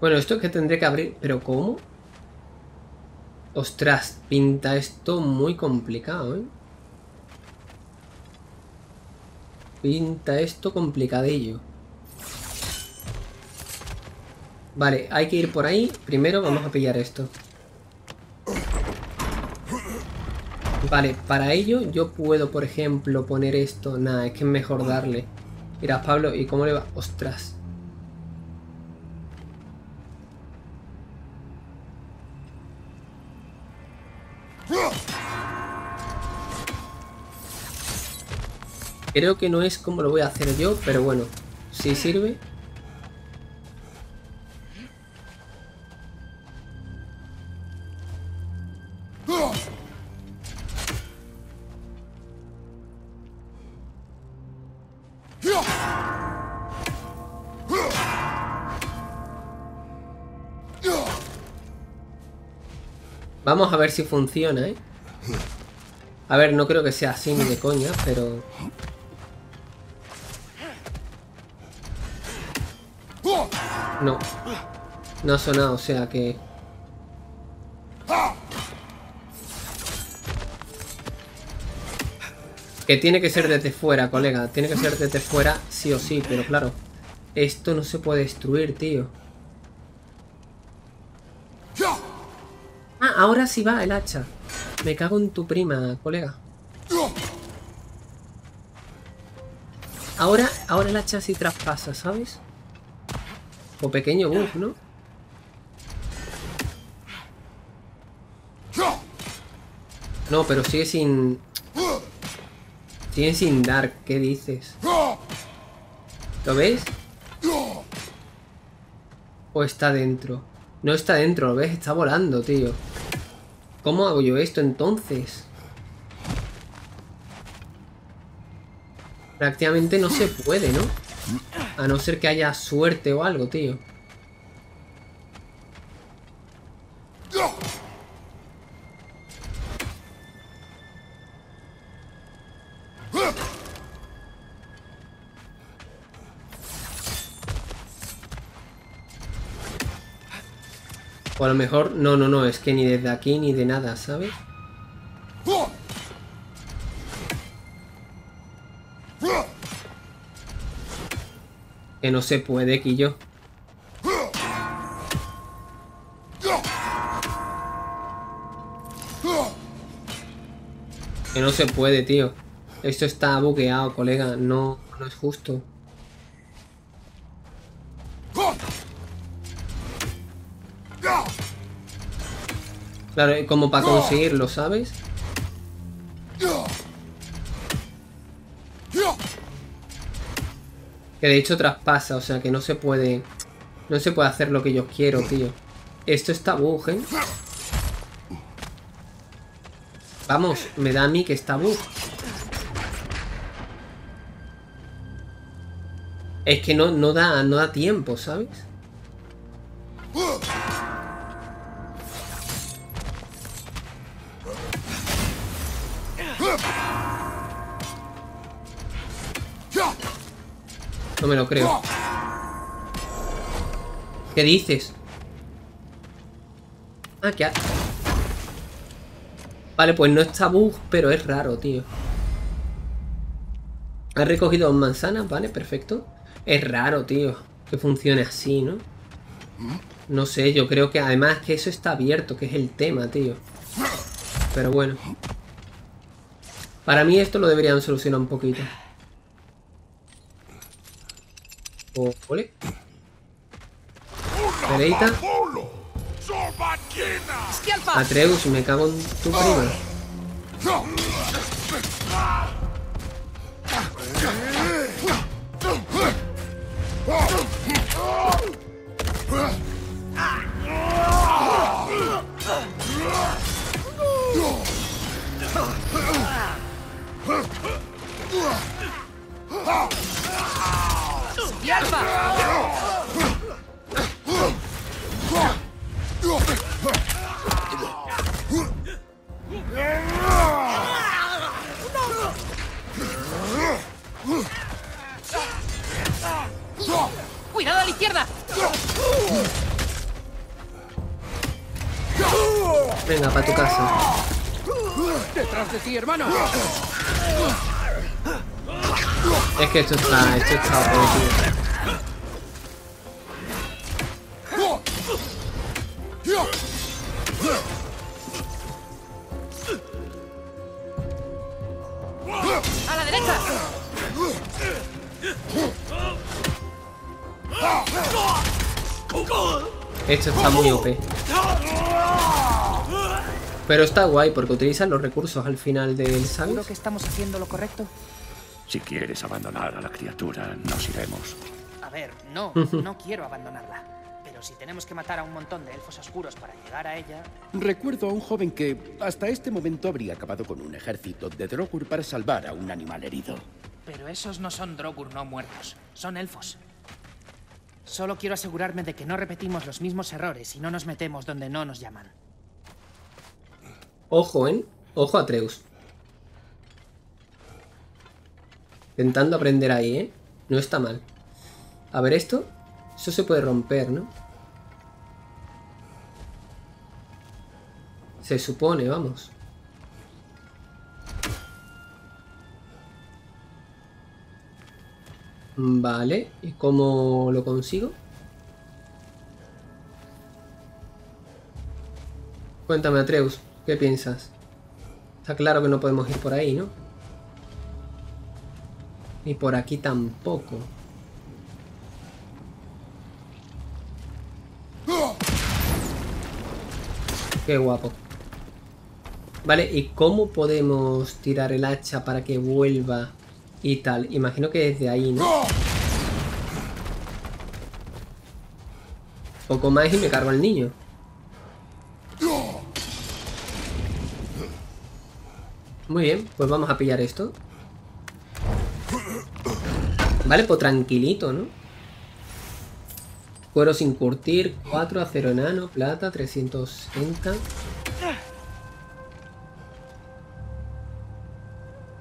Bueno, esto es que tendré que abrir... ¿Pero cómo? Ostras, pinta esto muy complicado, ¿eh? Pinta esto complicadillo. Vale, hay que ir por ahí. Primero vamos a pillar esto. Vale, para ello yo puedo, por ejemplo, poner esto. Nada, es que es mejor darle. Mira, Pablo, ¿y cómo le va? Ostras. Creo que no es como lo voy a hacer yo, pero bueno, si sirve. Vamos a ver si funciona, ¿eh? A ver, no creo que sea así ni de coña, pero... No, no ha sonado, o sea que... Que tiene que ser desde fuera, colega. Tiene que ser desde fuera sí o sí, pero claro. Esto no se puede destruir, tío. Ah, ahora sí va el hacha. Me cago en tu prima, colega. Ahora el hacha sí traspasa, ¿sabes? O pequeño bug, ¿no? No, pero sigue sin... Sigue sin dar, ¿qué dices? ¿Lo ves? ¿O está dentro? No está dentro, ¿lo ves? Está volando, tío. ¿Cómo hago yo esto entonces? Prácticamente no se puede, ¿no? A no ser que haya suerte o algo, tío. O a lo mejor... No, es que ni desde aquí ni de nada, ¿sabes? Que no se puede, Quillo. Que no se puede, tío. Esto está bugueado, colega. No, no es justo. Claro, como para conseguirlo, ¿sabes? Que de hecho traspasa, o sea que no se puede... No se puede hacer lo que yo quiero, tío. Esto está bug, ¿eh? Vamos, me da a mí que está bug. Es que no da tiempo, ¿sabes? No me lo creo. ¿Qué dices? Ah, ¿qué haces? Vale, pues no está bug, pero es raro, tío. Has recogido dos manzanas, vale, perfecto. Es raro, tío, que funcione así, ¿no? No sé, yo creo que además que eso está abierto, que es el tema, tío. Pero bueno. Para mí esto lo deberían solucionar un poquito. Ole. Pereita. Atreus, me cago en tu prima. Venga, para tu casa. Detrás de ti, hermano. Es que esto está perdido. A la derecha. Esto está muy OP. Pero está guay porque utilizan los recursos al final del salto. ¿Seguro que estamos haciendo lo correcto? Si quieres abandonar a la criatura, nos iremos. A ver, no quiero abandonarla. Pero si tenemos que matar a un montón de elfos oscuros para llegar a ella... Recuerdo a un joven que hasta este momento habría acabado con un ejército de Drogur para salvar a un animal herido. Pero esos no son Drogur no muertos, son elfos. Solo quiero asegurarme de que no repetimos los mismos errores y no nos metemos donde no nos llaman. Ojo, ¿eh? Ojo a Atreus. Intentando aprender ahí, ¿eh? No está mal. A ver esto. Eso se puede romper, ¿no? Se supone, vamos. Vale, ¿y cómo lo consigo? Cuéntame, Atreus, ¿qué piensas? Está claro que no podemos ir por ahí, ¿no? Ni por aquí tampoco. Qué guapo. Vale, ¿y cómo podemos tirar el hacha para que vuelva? Y tal, imagino que desde ahí, ¿no? Poco más y me cargo al niño. Muy bien, pues vamos a pillar esto. Vale, pues tranquilito, ¿no? Cuero sin curtir, 4 acero enano, plata, 360.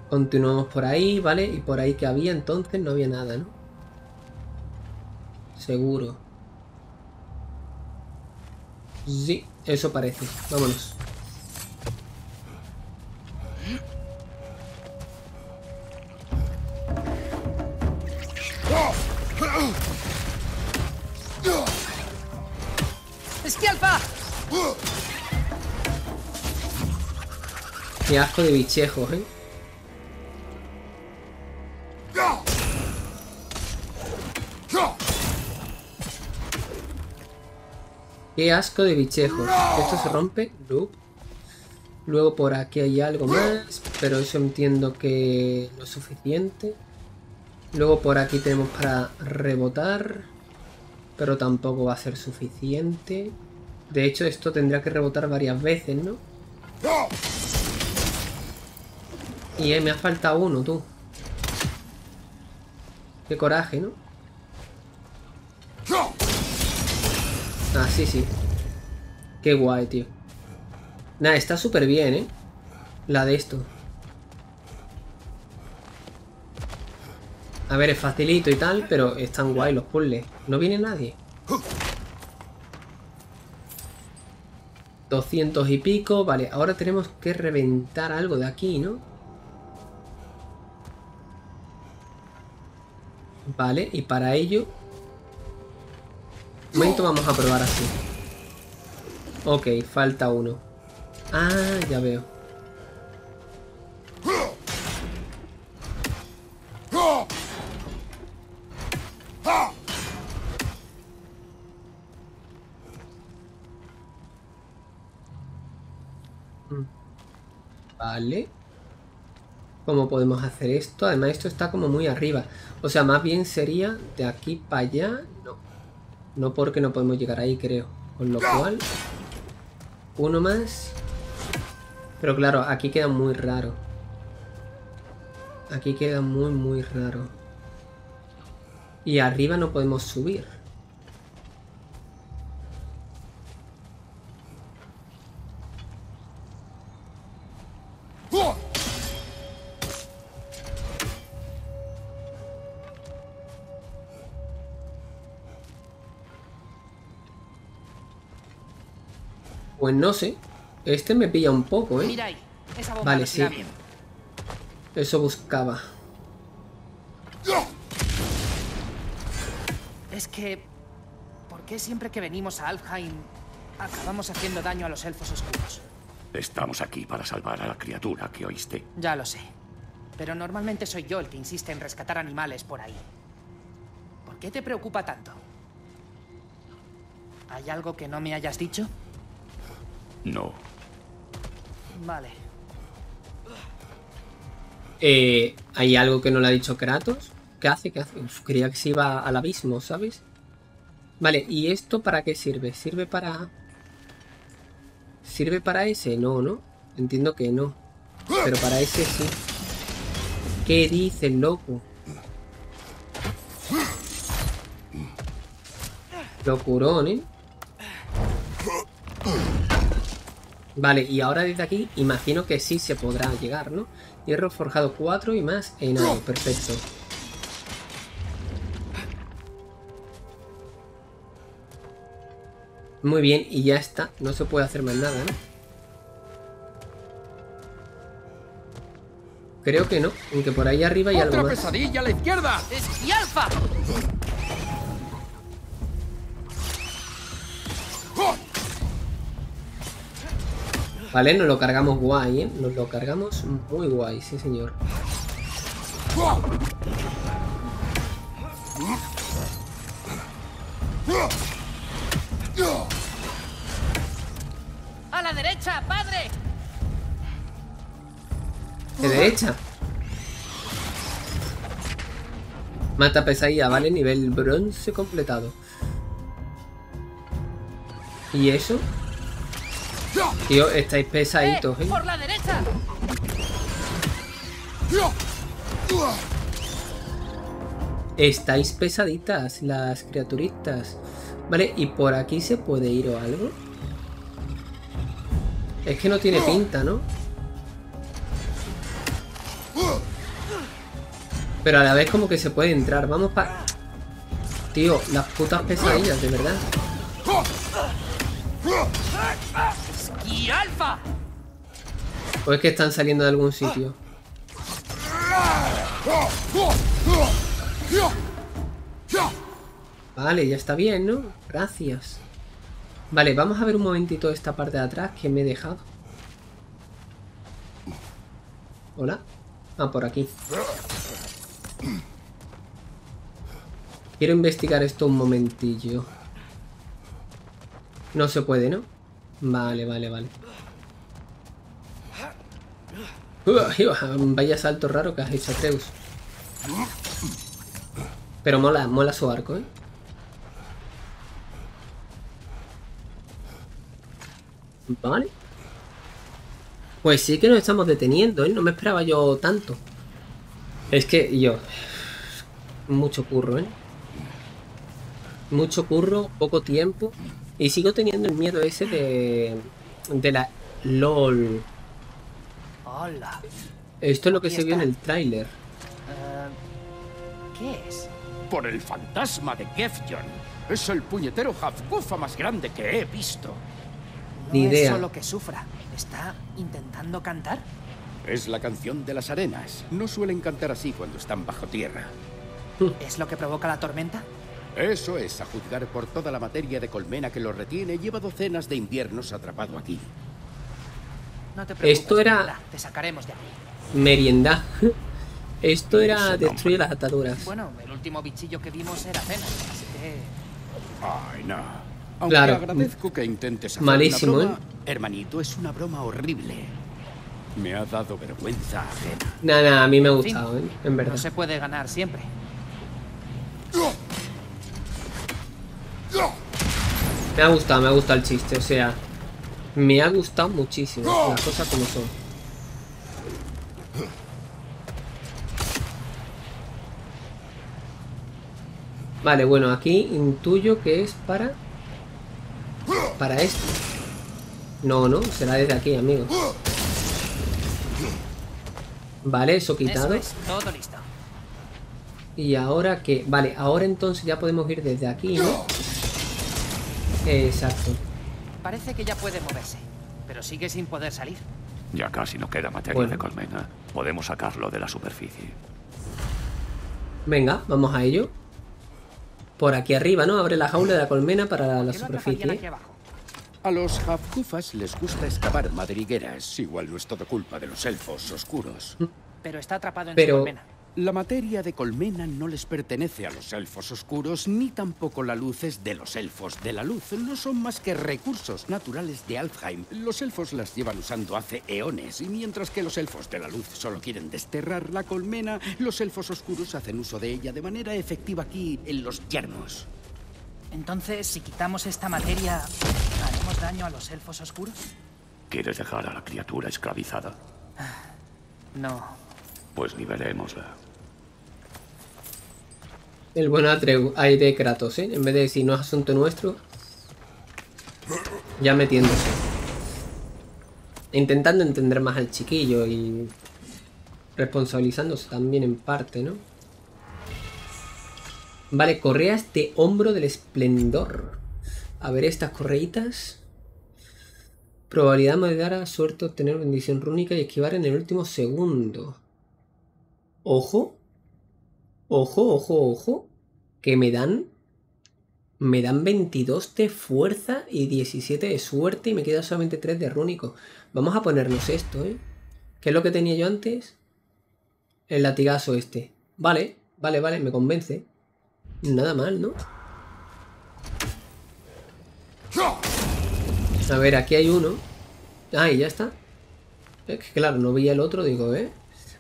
Continuamos por ahí, ¿vale? Y por ahí que había, entonces no había nada, ¿no? Seguro. Sí, eso parece. Vámonos. ¡Esquialpa! Qué asco de bichejos, ¿eh? Qué asco de bichejos. Esto se rompe. Luego por aquí hay algo más, pero eso entiendo que no es suficiente. Luego por aquí tenemos para rebotar, pero tampoco va a ser suficiente. De hecho, esto tendrá que rebotar varias veces, ¿no? Y me ha faltado uno, tú. Qué coraje, ¿no? Ah, sí. Qué guay, tío. Nada, está súper bien, ¿eh? La de esto. A ver, es facilito y tal, pero están guay los puzzles. No viene nadie. 200 y pico. Vale, ahora tenemos que reventar algo de aquí, ¿no? Vale, y para ello... Un momento, vamos a probar así. Ok, falta uno. Ah, ya veo. Vale. ¿Cómo podemos hacer esto? Además, esto está como muy arriba. O sea, más bien sería de aquí para allá... No, porque no podemos llegar ahí, creo. Con lo cual... Uno más. Pero claro, aquí queda muy raro. Aquí queda muy, muy raro. Y arriba no podemos subir. Pues no sé, Este me pilla un poco, ¿eh? Vale, sí. Eso buscaba. Es que... ¿por qué siempre que venimos a Alfheim acabamos haciendo daño a los elfos oscuros? Estamos aquí para salvar a la criatura que oíste. Ya lo sé. Pero normalmente soy yo el que insiste en rescatar animales por ahí. ¿Por qué te preocupa tanto? ¿Hay algo que no me hayas dicho? No. Vale. ¿Hay algo que no le ha dicho Kratos? ¿Qué hace? ¿Qué hace? Uf, creía que se iba al abismo, ¿sabes? Vale, ¿y esto para qué sirve? ¿Sirve para...? ¿Sirve para ese? No, ¿no? Entiendo que no. Pero para ese sí. ¿Qué dice el loco? Locurón, ¿eh? Vale, y ahora desde aquí imagino que sí se podrá llegar, ¿no? Hierro forjado 4 y más enano, perfecto. Muy bien, y ya está. No se puede hacer más nada, ¿no? Creo que no, aunque por ahí arriba hay algo más. ¡Otra pesadilla a la izquierda! ¡Es alfa! Vale, nos lo cargamos guay, ¿eh? Nos lo cargamos muy guay, sí señor. ¡A la derecha, padre! ¡De derecha! Mata pesadilla, vale, nivel bronce completado. ¿Y eso? Tío, estáis pesaditos, ¿eh? ¡Por la derecha! Estáis pesaditas las criaturitas. Vale, ¿y por aquí se puede ir o algo? Es que no tiene pinta, ¿no? Pero a la vez como que se puede entrar. Vamos para... Tío, las putas pesadillas, de verdad. ¿O es que están saliendo de algún sitio? Vale, ya está bien, ¿no? Gracias. Vale, vamos a ver un momentito esta parte de atrás que me he dejado. Hola. Ah, por aquí. Quiero investigar esto un momentillo. No se puede, ¿no? Vale, vale, vale. Vaya salto raro que has hecho, Atreus. Pero mola, mola su arco, ¿eh? Vale. Pues sí que nos estamos deteniendo, ¿eh? No me esperaba yo tanto. Es que yo... mucho curro, ¿eh? Mucho curro, poco tiempo... Y sigo teniendo el miedo ese de la... LOL. Hola. Esto es lo que se vio en el tráiler. ¿Qué es? Por el fantasma de Gefjon. Es el puñetero Hafgufa más grande que he visto. No ni idea. Es solo que sufra. ¿Está intentando cantar? Es la canción de las arenas. No suelen cantar así cuando están bajo tierra. ¿Es lo que provoca la tormenta? Eso es, a juzgar por toda la materia de colmena que lo retiene, lleva docenas de inviernos atrapado aquí. No te preocupes, esto era... te sacaremos de aquí. Merienda. Esto era destruir las ataduras. Bueno, el último bichillo que vimos era cena, así que... Ay, no. Aunque claro, agradezco que intentes hacer malísimo, una broma, ¿eh? Hermanito, es una broma horrible. Me ha dado vergüenza ajena. Nada, a mí me ha gustado, ¿eh? En verdad. No se puede ganar siempre. Me ha gustado el chiste, o sea, me ha gustado muchísimo las cosas como son. Vale, bueno, aquí intuyo que es para esto. No, no, será desde aquí, amigo. Vale, eso quitado. Eso es, todo listo. Y ahora que... Vale, ahora entonces ya podemos ir desde aquí, ¿no? Exacto. Parece que ya puede moverse. pero sigue sin poder salir. Ya casi no queda materia de colmena. Podemos sacarlo de la superficie. Venga, vamos a ello. Por aquí arriba, ¿no? Abre la jaula de la colmena para la superficie. A los Hafgufas les gusta excavar madrigueras. Igual no es todo culpa de los elfos oscuros. Pero está atrapado en su colmena. La materia de colmena no les pertenece a los elfos oscuros, ni tampoco la luz es de los elfos de la luz. No son más que recursos naturales de Alfheim. Los elfos las llevan usando hace eones, y mientras que los elfos de la luz solo quieren desterrar la colmena, los elfos oscuros hacen uso de ella de manera efectiva aquí, en los yermos. Entonces, si quitamos esta materia, ¿haremos daño a los elfos oscuros? ¿Quieres dejar a la criatura esclavizada? No. Pues nivelémosla. El buen Atreus ahí de Kratos, ¿eh? En vez de decir no es asunto nuestro, ya metiéndose, intentando entender más al chiquillo y responsabilizándose también en parte, ¿no? Vale, correas de hombro del esplendor. A ver estas correitas. Probabilidad más dar a suerte obtener bendición rúnica y esquivar en el último segundo. Ojo, ojo, ojo, ojo, que me dan 22 de fuerza y 17 de suerte y me queda solamente 3 de rúnico. Vamos a ponernos esto, ¿eh? ¿Qué es lo que tenía yo antes? El latigazo este. Vale, vale, vale, me convence. Nada mal, ¿no? A ver, aquí hay uno. Ahí, ya está. Es que claro, no veía el otro, digo, ¿eh?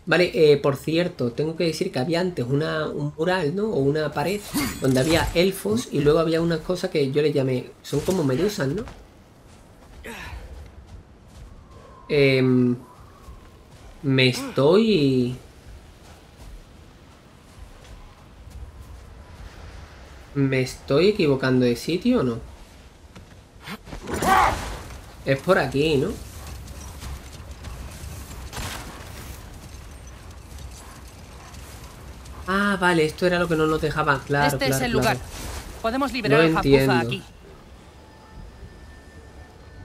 Vale, por cierto, tengo que decir que había antes un mural, ¿no? O una pared donde había elfos y luego había unas cosas que yo le llamé... Son como medusas, ¿no? Me estoy... ¿Me estoy equivocando de sitio o no? Es por aquí, ¿no? Ah, vale, esto era lo que no nos dejaba claro. Este es el lugar. Podemos liberar a Hafgufa aquí.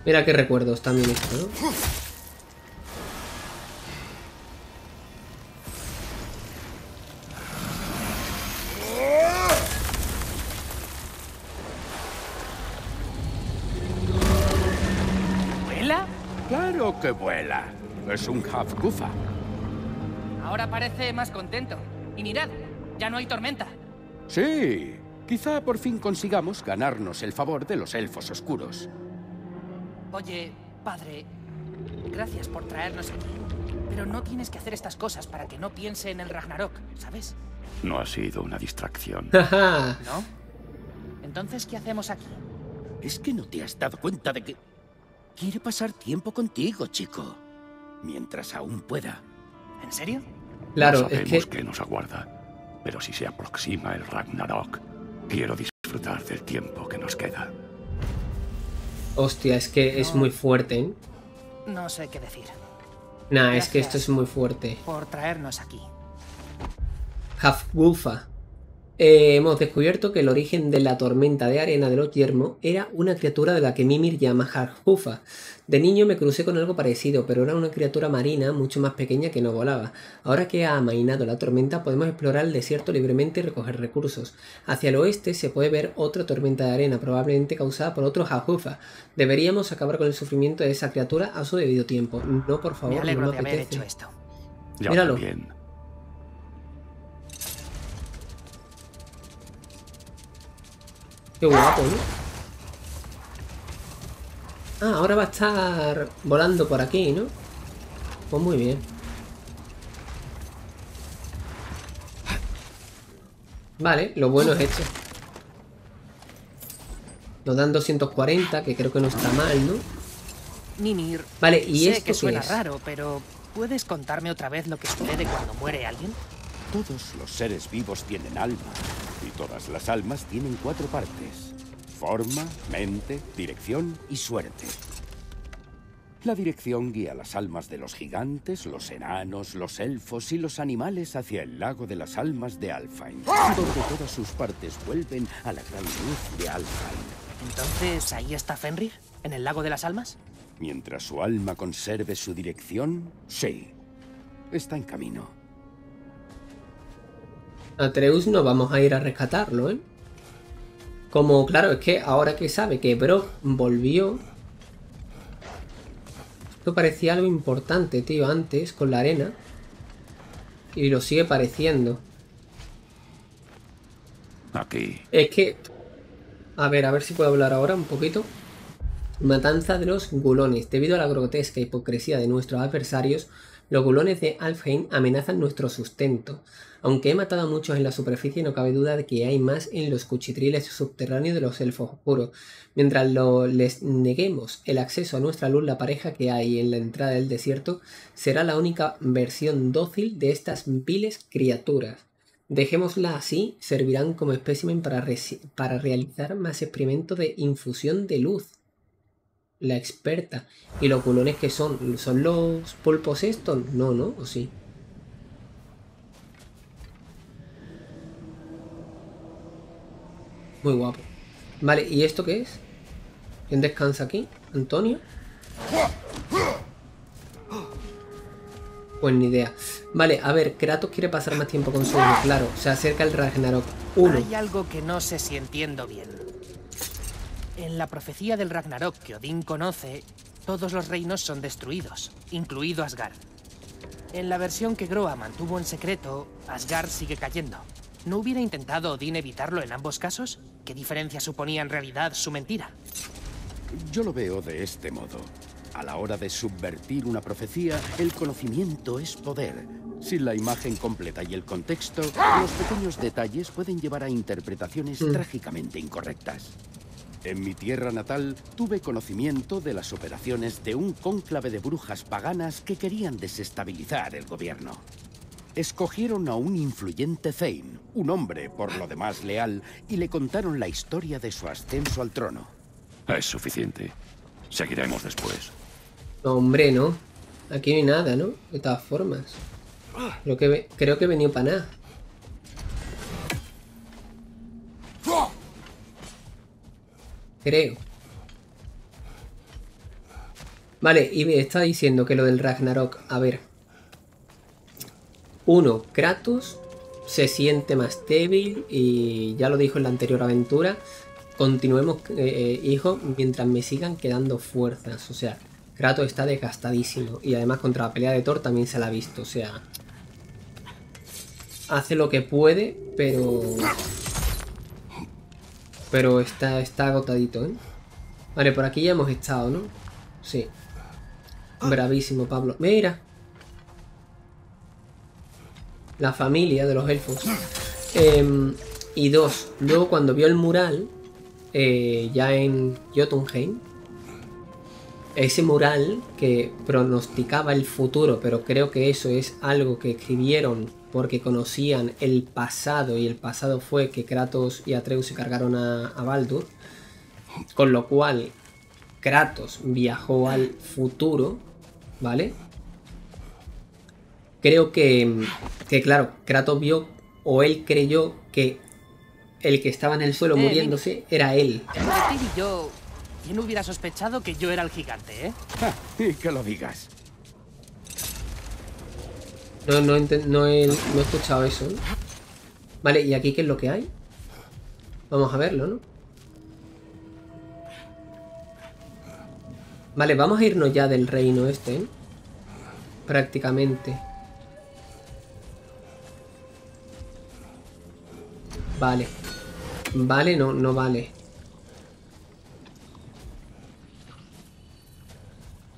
Mira qué recuerdos también esto, ¿no? ¿Vuela? Claro que vuela. Es un Hafgufa. Ahora parece más contento. Y mirad, ya no hay tormenta. Sí, quizá por fin consigamos ganarnos el favor de los elfos oscuros. Oye, padre, gracias por traernos aquí. Pero no tienes que hacer estas cosas para que no piense en el Ragnarok, ¿sabes? No ha sido una distracción. ¿No? Entonces, ¿qué hacemos aquí? Es que no te has dado cuenta de que... Quiere pasar tiempo contigo, chico. Mientras aún pueda. ¿En serio? Claro, no sabemos qué nos aguarda, pero si se aproxima el Ragnarok, quiero disfrutar del tiempo que nos queda. Hostia, es que no, es muy fuerte, ¿eh? No sé qué decir. Nah, gracias, es que esto es muy fuerte. Por traernos aquí. Hafgufa. Hemos descubierto que el origen de la tormenta de arena de los yermos era una criatura de la que Mimir llama Hafgufa. De niño me crucé con algo parecido, pero era una criatura marina mucho más pequeña que no volaba. Ahora que ha amainado la tormenta podemos explorar el desierto libremente y recoger recursos. Hacia el oeste se puede ver otra tormenta de arena, probablemente causada por otro Hafgufa. Deberíamos acabar con el sufrimiento de esa criatura a su debido tiempo. No, por favor, me no me apetece. Haber hecho esto. Míralo. Bien. Qué guapo, ¿no? Ah, ahora va a estar volando por aquí, ¿no? Pues muy bien. Vale, lo bueno es esto. Nos dan 240, que creo que no está mal, ¿no? Mimir, vale, y esto que suena raro, pero ¿puedes contarme otra vez lo que sucede cuando muere alguien? Todos los seres vivos tienen alma. Y todas las almas tienen 4 partes: forma, mente, dirección y suerte. La dirección guía las almas de los gigantes, los enanos, los elfos y los animales hacia el lago de las almas de Alfheim, donde todas sus partes vuelven a la gran luz de Alfheim. ¿Entonces ahí está Fenrir, en el lago de las almas? Mientras su alma conserve su dirección, sí, está en camino. Atreus no vamos a ir a rescatarlo, ¿eh? Como, claro, es que ahora que sabe que Brock volvió... Esto parecía algo importante, tío, antes, con la arena. Y lo sigue pareciendo. Aquí. Es que... a ver si puedo hablar ahora un poquito. Matanza de los gulones. Debido a la grotesca hipocresía de nuestros adversarios, los gulones de Alfheim amenazan nuestro sustento. Aunque he matado a muchos en la superficie, no cabe duda de que hay más en los cuchitriles subterráneos de los elfos oscuros. Mientras les neguemos el acceso a nuestra luz, la pareja que hay en la entrada del desierto será la única versión dócil de estas viles criaturas. Dejémosla así, servirán como espécimen para realizar más experimentos de infusión de luz. La experta. ¿Y los culones que son? ¿Son los pulpos estos? No, ¿no? ¿O sí? Muy guapo. Vale, ¿y esto qué es? ¿Quién descansa aquí? ¿Antonio? Pues ni idea. Vale, a ver, Kratos quiere pasar más tiempo con su hijo, claro. Se acerca el Ragnarok 1. Hay algo que no sé si entiendo bien. En la profecía del Ragnarok que Odín conoce, todos los reinos son destruidos, incluido Asgard. En la versión que Groa mantuvo en secreto, Asgard sigue cayendo. ¿No hubiera intentado Odín evitarlo en ambos casos? ¿Qué diferencia suponía en realidad su mentira? Yo lo veo de este modo. A la hora de subvertir una profecía, el conocimiento es poder. Sin la imagen completa y el contexto, los pequeños detalles pueden llevar a interpretaciones trágicamente incorrectas. En mi tierra natal tuve conocimiento de las operaciones de un cónclave de brujas paganas que querían desestabilizar el gobierno. Escogieron a un influyente Zein, un hombre por lo demás leal, y le contaron la historia de su ascenso al trono. Es suficiente. Seguiremos después. No, hombre, no. Aquí no hay nada, ¿no? De todas formas. Creo que he venido para nada. Creo. Vale, y me está diciendo que lo del Ragnarok, a ver. 1. Kratos se siente más débil y ya lo dijo en la anterior aventura. Continuemos, hijo, mientras me sigan quedando fuerzas. O sea, Kratos está desgastadísimo y además contra la pelea de Thor también se la ha visto. O sea, hace lo que puede, pero... pero está agotadito, ¿eh? Vale, por aquí ya hemos estado, ¿no? Sí. Bravísimo, Pablo. ¡Mira! La familia de los elfos. Y 2. Luego cuando vio el mural, ya en Jotunheim, ese mural que pronosticaba el futuro, pero creo que eso es algo que escribieron porque conocían el pasado, y el pasado fue que Kratos y Atreus se cargaron a Baldur, con lo cual Kratos viajó al futuro, ¿vale? Creo que claro, Kratos vio, o él creyó que el que estaba en el suelo muriéndose era él. ¿Quién hubiera sospechado que yo era el gigante, eh? Ja, y que lo digas. No he escuchado eso, ¿eh? Vale, ¿y aquí qué es lo que hay? Vamos a verlo, ¿no? Vale, vamos a irnos ya del reino este, ¿eh? Prácticamente. Vale. Vale, no vale.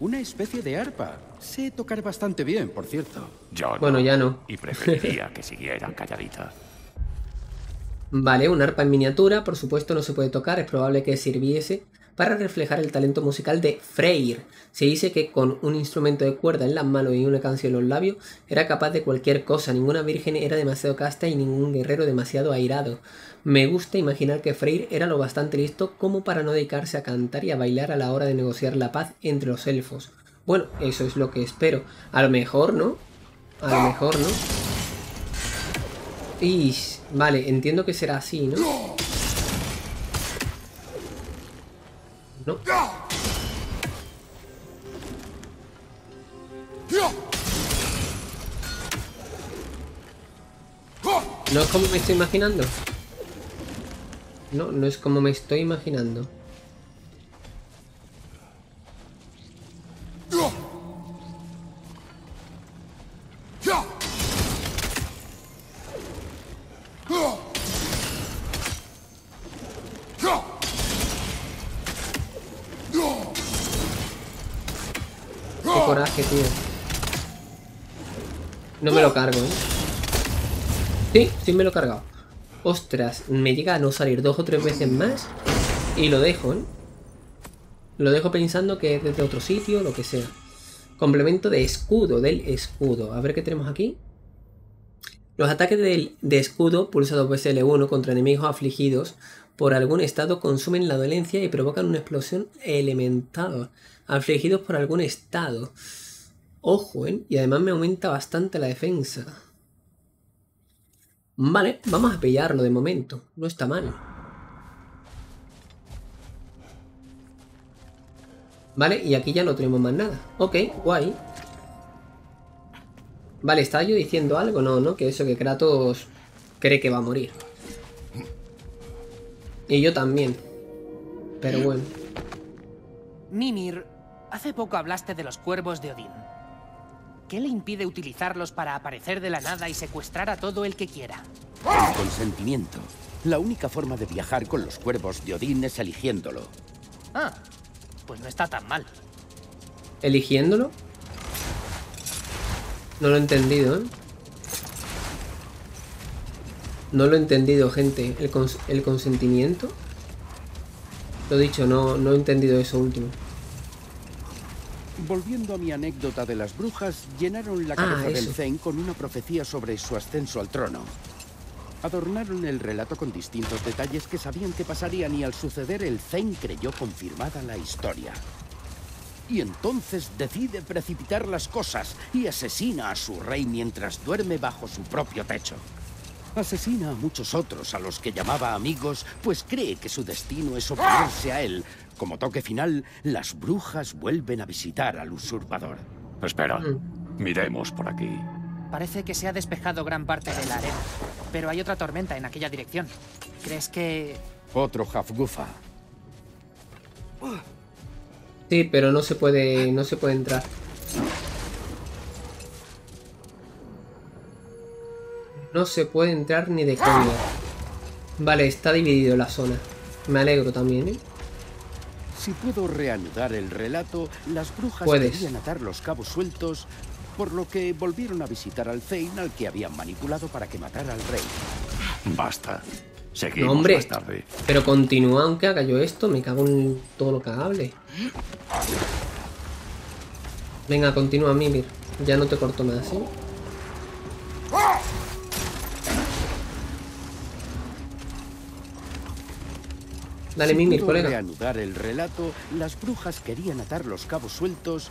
Una especie de arpa. Sé tocar bastante bien, por cierto. Yo no. Bueno, ya no. Y preferiría que siguiera calladita. Vale, un arpa en miniatura. Por supuesto no se puede tocar. Es probable que sirviese para reflejar el talento musical de Freyr. Se dice que con un instrumento de cuerda en las manos y una canción en los labios, era capaz de cualquier cosa. Ninguna virgen era demasiado casta y ningún guerrero demasiado airado. Me gusta imaginar que Freyr era lo bastante listo como para no dedicarse a cantar y a bailar a la hora de negociar la paz entre los elfos. Bueno, eso es lo que espero. A lo mejor, ¿no? A lo mejor, ¿no? Y vale, entiendo que será así, ¿no? No. No es como me estoy imaginando. No, no es como me estoy imaginando. Qué coraje, tío. No me lo cargo, ¿eh? Sí, sí me lo he cargado. Ostras, me llega a no salir 2 o 3 veces más y lo dejo, ¿eh? Lo dejo pensando que es desde otro sitio, lo que sea. Complemento de escudo, del escudo. A ver qué tenemos aquí. Los ataques de escudo, pulsados veces L1 contra enemigos afligidos por algún estado, consumen la dolencia y provocan una explosión elemental. Afligidos por algún estado. Ojo, ¿eh? Y además me aumenta bastante la defensa. Vale, vamos a pillarlo de momento. No está mal. Vale, y aquí ya no tenemos más nada. Ok, guay. Vale, ¿estaba yo diciendo algo? No, no, que eso, que Kratos cree que va a morir. Y yo también. Pero bueno. Mimir, hace poco hablaste de los cuervos de Odín. ¿Qué le impide utilizarlos para aparecer de la nada y secuestrar a todo el que quiera? Con consentimiento. La única forma de viajar con los cuervos de Odín es eligiéndolo. Ah, pues no está tan mal. ¿Eligiéndolo? No lo he entendido, ¿eh? No lo he entendido, gente. ¿El consentimiento? Lo dicho, no he entendido eso último. Volviendo a mi anécdota de las brujas, llenaron la cabeza del Zen con una profecía sobre su ascenso al trono. Adornaron el relato con distintos detalles que sabían que pasarían y al suceder el Zen creyó confirmada la historia. Y entonces decide precipitar las cosas y asesina a su rey mientras duerme bajo su propio techo. Asesina a muchos otros a los que llamaba amigos, pues cree que su destino es oponerse a él. Como toque final, las brujas vuelven a visitar al usurpador. Espera, miremos por aquí. Parece que se ha despejado gran parte de la arena, pero hay otra tormenta en aquella dirección. ¿Crees que...? Otro Hafgufa. Sí, pero no se puede entrar. No se puede entrar ni de coña. Vale, está dividido la zona. Me alegro también, ¿eh? Si puedo reanudar el relato, las brujas querían atar los cabos sueltos, por lo que volvieron a visitar al Zeyn, al que habían manipulado para que matara al rey. Basta. Seguimos más tarde. Pero continúa aunque haga yo esto. Me cago en todo lo cagable. Venga, continúa, Mimir. Ya no te corto más, ¿sí? Dale, Mimir, colega. Reanudar el relato, las brujas querían atar los cabos sueltos,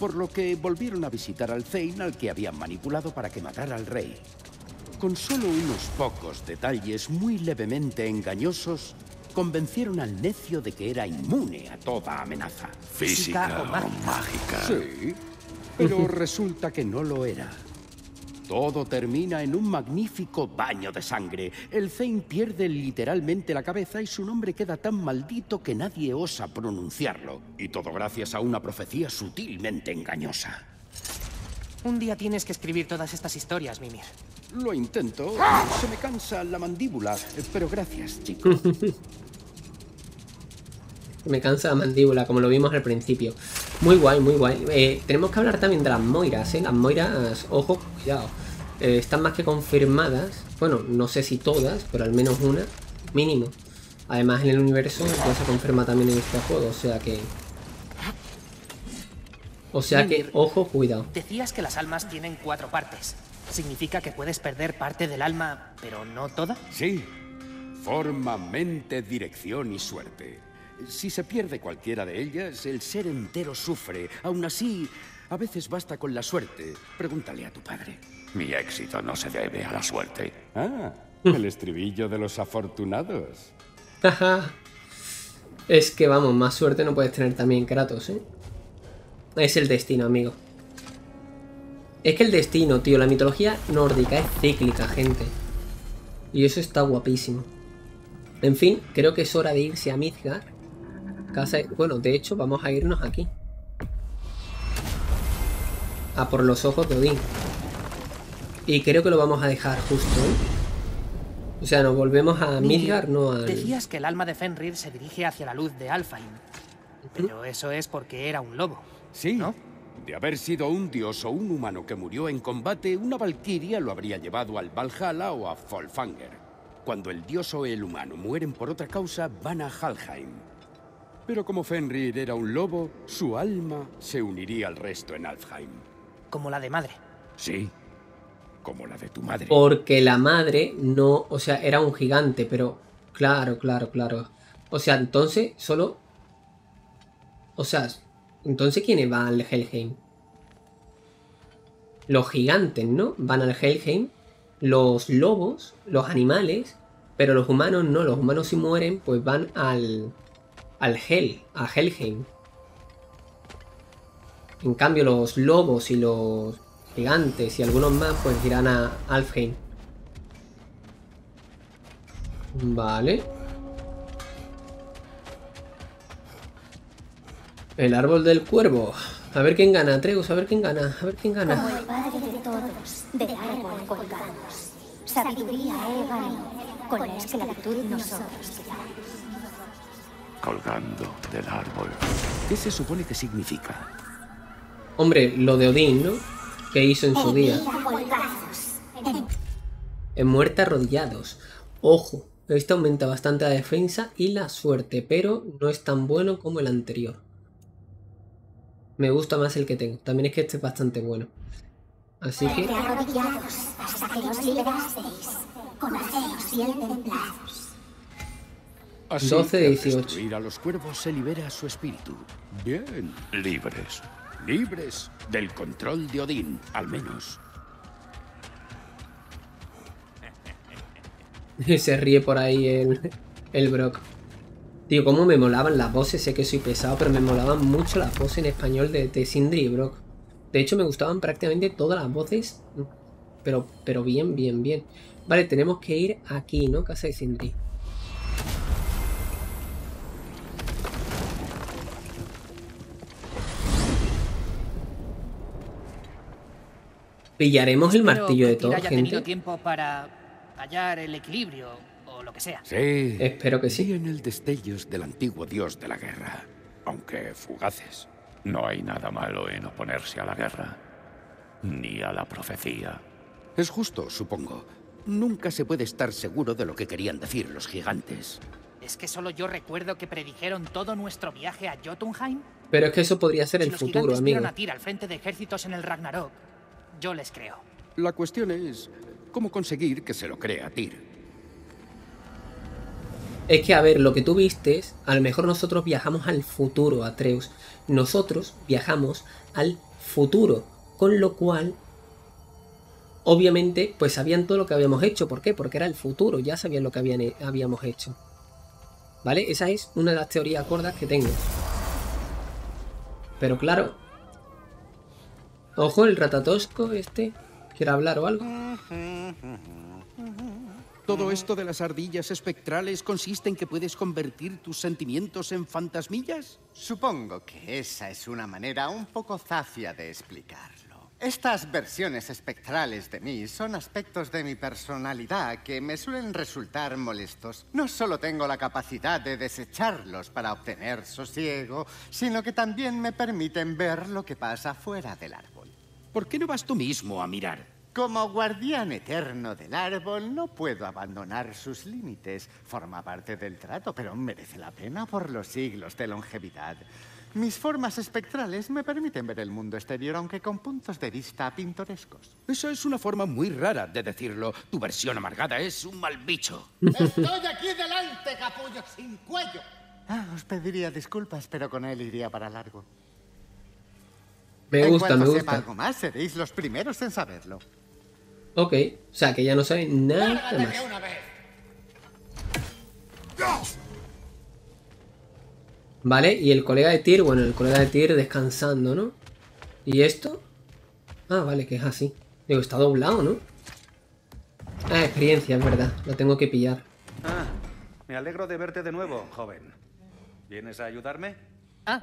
por lo que volvieron a visitar al Zeyn, al que habían manipulado para que matara al rey. Con solo unos pocos detalles muy levemente engañosos, convencieron al necio de que era inmune a toda amenaza. Física o mágica. Sí, pero resulta que no lo era. Todo termina en un magnífico baño de sangre. El Zeyn pierde literalmente la cabeza y su nombre queda tan maldito que nadie osa pronunciarlo. Y todo gracias a una profecía sutilmente engañosa. Un día tienes que escribir todas estas historias, Mimir. Lo intento. Se me cansa la mandíbula, pero gracias, chicos. Me cansa la mandíbula, como lo vimos al principio. Muy guay, muy guay. Tenemos que hablar también de las moiras, ¿eh? Las moiras, ojo, cuidado. Están más que confirmadas. Bueno, no sé si todas, pero al menos una, mínimo. Además, en el universo ya se confirma también en este juego, o sea que... ojo, cuidado. Decías que las almas tienen 4 partes. ¿Significa que puedes perder parte del alma, pero no toda? Sí. Forma, mente, dirección y suerte. Si se pierde cualquiera de ellas, el ser entero sufre. Aún así, a veces basta con la suerte. Pregúntale a tu padre. Mi éxito no se debe a la suerte. Ah, el estribillo de los afortunados. Es que vamos, más suerte no puedes tener también, Kratos, ¿eh? Es el destino, amigo. Es que el destino, tío, la mitología nórdica es cíclica, gente. Y eso está guapísimo. En fin, creo que es hora de irse a Midgard. Bueno, de hecho, vamos a irnos aquí. A por los ojos de Odín. Y creo que lo vamos a dejar justo hoy. O sea, nos volvemos a Midgard, no a... Decías que el alma de Fenrir se dirige hacia la luz de Alfheim. Pero eso es porque era un lobo. Sí, ¿no? De haber sido un dios o un humano que murió en combate, una valquiria lo habría llevado al Valhalla o a Folfanger. Cuando el dios o el humano mueren por otra causa, van a Helheim. Pero como Fenrir era un lobo, su alma se uniría al resto en Alfheim. Como la de madre. Sí. Como la de tu madre. Porque la madre no... O sea, era un gigante, pero... Claro, claro, claro. O sea, entonces solo... O sea, entonces ¿quiénes van al Helheim? Los gigantes, ¿no? Van al Helheim. Los lobos, los animales. Pero los humanos no. Los humanos si mueren, pues van al... Al Hel, a Helheim. En cambio, los lobos y los... gigantes y algunos más pues irán a Alfheim. Vale. El árbol del cuervo. A ver quién gana, Atreus, a ver quién gana, a ver quién gana. Como el padre de todos, de árbol colgados. Sabiduría he ganado, con la esclavitud nosotros quedamos. Colgando del árbol. ¿Qué se supone que significa? Hombre, lo de Odín, ¿no? Que hizo en su día. En muerte arrodillados. Ojo, esto aumenta bastante la defensa y la suerte, pero no es tan bueno como el anterior. Me gusta más el que tengo. También es que este es bastante bueno. Así que... Así 12 de 18. Ir a los cuervos se libera su espíritu. Bien, libres. Libres del control de Odín, al menos. Se ríe por ahí el Brock. Tío, cómo me molaban las voces. Sé que soy pesado, pero me molaban mucho las voces en español de Sindri y Brock. De hecho, me gustaban prácticamente todas las voces. Pero bien, bien, bien. Vale, tenemos que ir aquí, ¿no? Casa de Sindri. Pillaremos el martillo de Thor, gente. Espero que haya tiempo para hallar el equilibrio o lo que sea. Sí. Espero que sí. En el destellos del antiguo dios de la guerra, aunque fugaces. No hay nada malo en oponerse a la guerra, ni a la profecía. Es justo, supongo. Nunca se puede estar seguro de lo que querían decir los gigantes. Es que solo yo recuerdo que predijeron todo nuestro viaje a Jotunheim. Pero es que eso podría ser el futuro, amigo. Si los gigantes vieron a Tyr al frente de ejércitos en el Ragnarök, yo les creo. La cuestión es cómo conseguir que se lo crea a Tyr. Es que, a ver, lo que tú viste, a lo mejor nosotros viajamos al futuro, Atreus. Nosotros viajamos al futuro, con lo cual, obviamente, pues sabían todo lo que habíamos hecho. ¿Por qué? Porque era el futuro, ya sabían lo que habíamos hecho. ¿Vale? Esa es una de las teorías gordas que tengo. Pero claro... Ojo, el Ratatosco este. ¿Quiere hablar o algo? Todo esto de las ardillas espectrales consiste en que puedes convertir tus sentimientos en fantasmillas. Supongo que esa es una manera un poco zafia de explicarlo. Estas versiones espectrales de mí son aspectos de mi personalidad que me suelen resultar molestos. No solo tengo la capacidad de desecharlos para obtener sosiego, sino que también me permiten ver lo que pasa fuera del árbol. ¿Por qué no vas tú mismo a mirar? Como guardián eterno del árbol, no puedo abandonar sus límites. Forma parte del trato, pero merece la pena por los siglos de longevidad. Mis formas espectrales me permiten ver el mundo exterior, aunque con puntos de vista pintorescos. Esa es una forma muy rara de decirlo. Tu versión amargada es un mal bicho. Estoy aquí delante, capullo sin cuello. Ah, os pediría disculpas, pero con él iría para largo. Me gusta, me gusta. En cuanto sepa algo más, seréis los primeros en saberlo. Ok, o sea que ya no saben nada más. Vale, y el colega de Tyr, bueno, el colega de Tyr descansando, ¿no? ¿Y esto? Ah, vale, que es así. Digo, está doblado, ¿no? Ah, experiencia, es verdad. La tengo que pillar. Ah, me alegro de verte de nuevo, joven. ¿Vienes a ayudarme? Ah.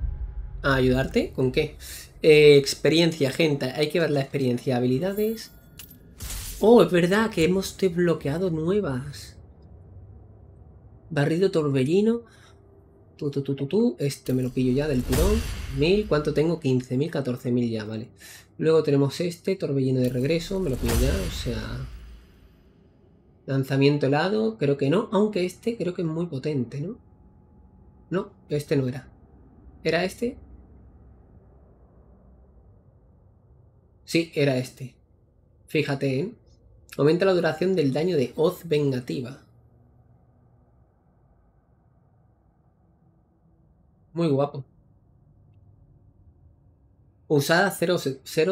¿A ayudarte? ¿Con qué? Experiencia, gente. Hay que ver la experiencia. Habilidades. Oh, es verdad que hemos desbloqueado nuevas. Barrido torbellino. Este me lo pillo ya del tirón. 1000. ¿Cuánto tengo? 15.000, 14.000 ya, vale. Luego tenemos este torbellino de regreso. Me lo pillo ya, o sea... Lanzamiento helado. Creo que no. Aunque este creo que es muy potente, ¿no? No, este no era. ¿Era este? Sí, era este. Fíjate, ¿eh? Aumenta la duración del daño de hoz vengativa. Muy guapo. Usada 0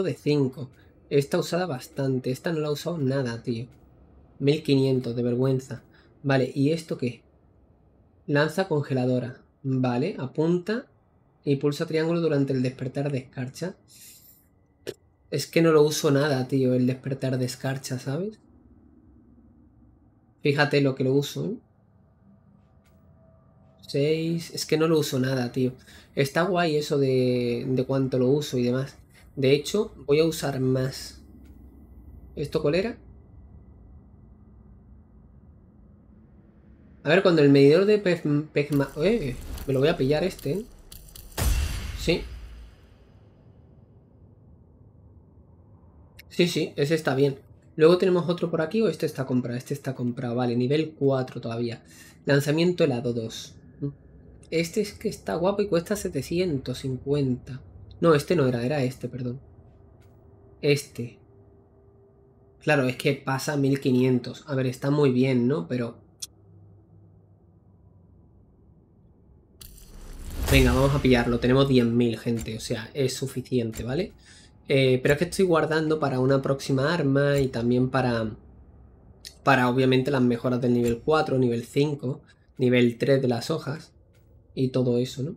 de 5. Esta usada bastante. Esta no la he usado nada, tío. 1500 de vergüenza. Vale, ¿y esto qué? Lanza congeladora. Vale, apunta y pulsa triángulo durante el despertar de escarcha. Es que no lo uso nada, tío, el despertar de escarcha, ¿sabes? Fíjate lo que lo uso, ¿eh? 6... Es que no lo uso nada, tío. Está guay eso de cuánto lo uso y demás. De hecho, voy a usar más. ¿Esto cuál era? A ver, cuando el medidor de Pegma... Me lo voy a pillar este, ¿eh? Sí. Sí, ese está bien. Luego tenemos otro por aquí, o este está comprado, vale, nivel 4 todavía. Lanzamiento helado 2. Este es que está guapo y cuesta 750. No, este no era, era este, perdón. Este. Claro, es que pasa 1500. A ver, está muy bien, ¿no? Pero... Venga, vamos a pillarlo. Tenemos 10.000, gente, o sea, es suficiente, ¿vale? Pero es que estoy guardando para una próxima arma y también para obviamente las mejoras del nivel 4, nivel 5, nivel 3 de las hojas y todo eso, ¿no?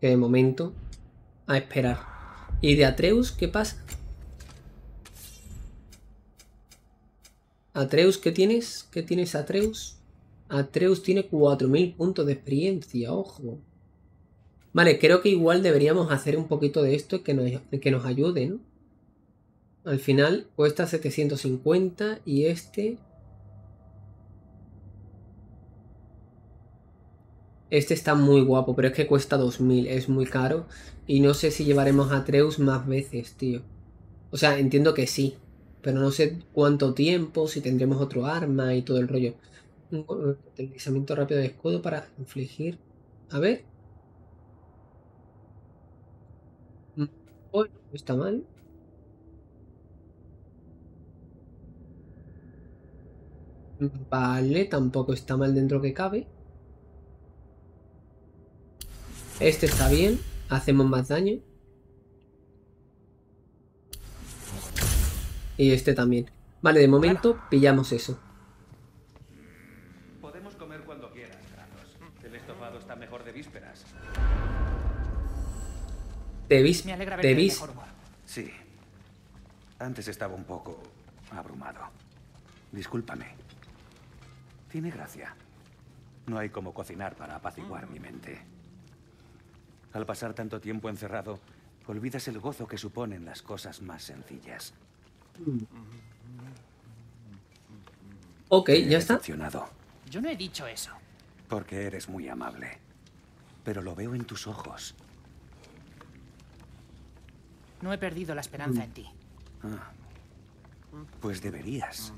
Que de momento a esperar. ¿Y de Atreus qué pasa? Atreus, ¿qué tienes? ¿Qué tienes, Atreus? Atreus tiene 4000 puntos de experiencia, ojo. Vale, creo que igual deberíamos hacer un poquito de esto que nos ayude, ¿no? Al final cuesta 750 y este... Este está muy guapo, pero es que cuesta 2000, es muy caro. Y no sé si llevaremos a Atreus más veces, tío. O sea, entiendo que sí, pero no sé cuánto tiempo, si tendremos otro arma y todo el rollo. Un deslizamiento rápido de escudo para infligir... A ver... Bueno, no está mal. Vale, tampoco está mal dentro que cabe. Este está bien. Hacemos más daño. Y este también. Vale, de momento pillamos eso. Podemos comer cuando quieras, Kratos. El estofado está mejor de vísperas. ¿Te vis? Sí. Antes estaba un poco abrumado. Discúlpame. Tiene gracia. No hay como cocinar para apaciguar mi mente. Al pasar tanto tiempo encerrado, olvidas el gozo que suponen las cosas más sencillas. Ok, ya está. Yo no he dicho eso. Porque eres muy amable. Pero lo veo en tus ojos. No he perdido la esperanza en ti. Ah, pues deberías.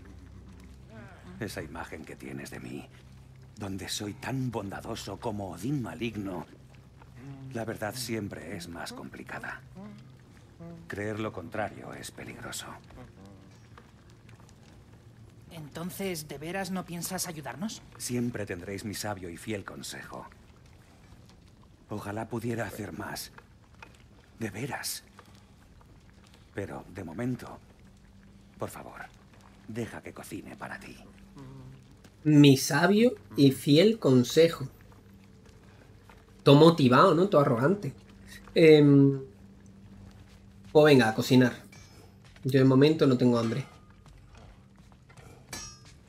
Esa imagen que tienes de mí, donde soy tan bondadoso como Odín maligno, la verdad siempre es más complicada. Creer lo contrario es peligroso. Entonces, ¿de veras no piensas ayudarnos? Siempre tendréis mi sabio y fiel consejo. Ojalá pudiera hacer más. De veras. Pero, de momento, por favor, deja que cocine para ti. Mi sabio y fiel consejo. Todo motivado, ¿no? Todo arrogante. Pues venga, a cocinar. Yo de momento no tengo hambre.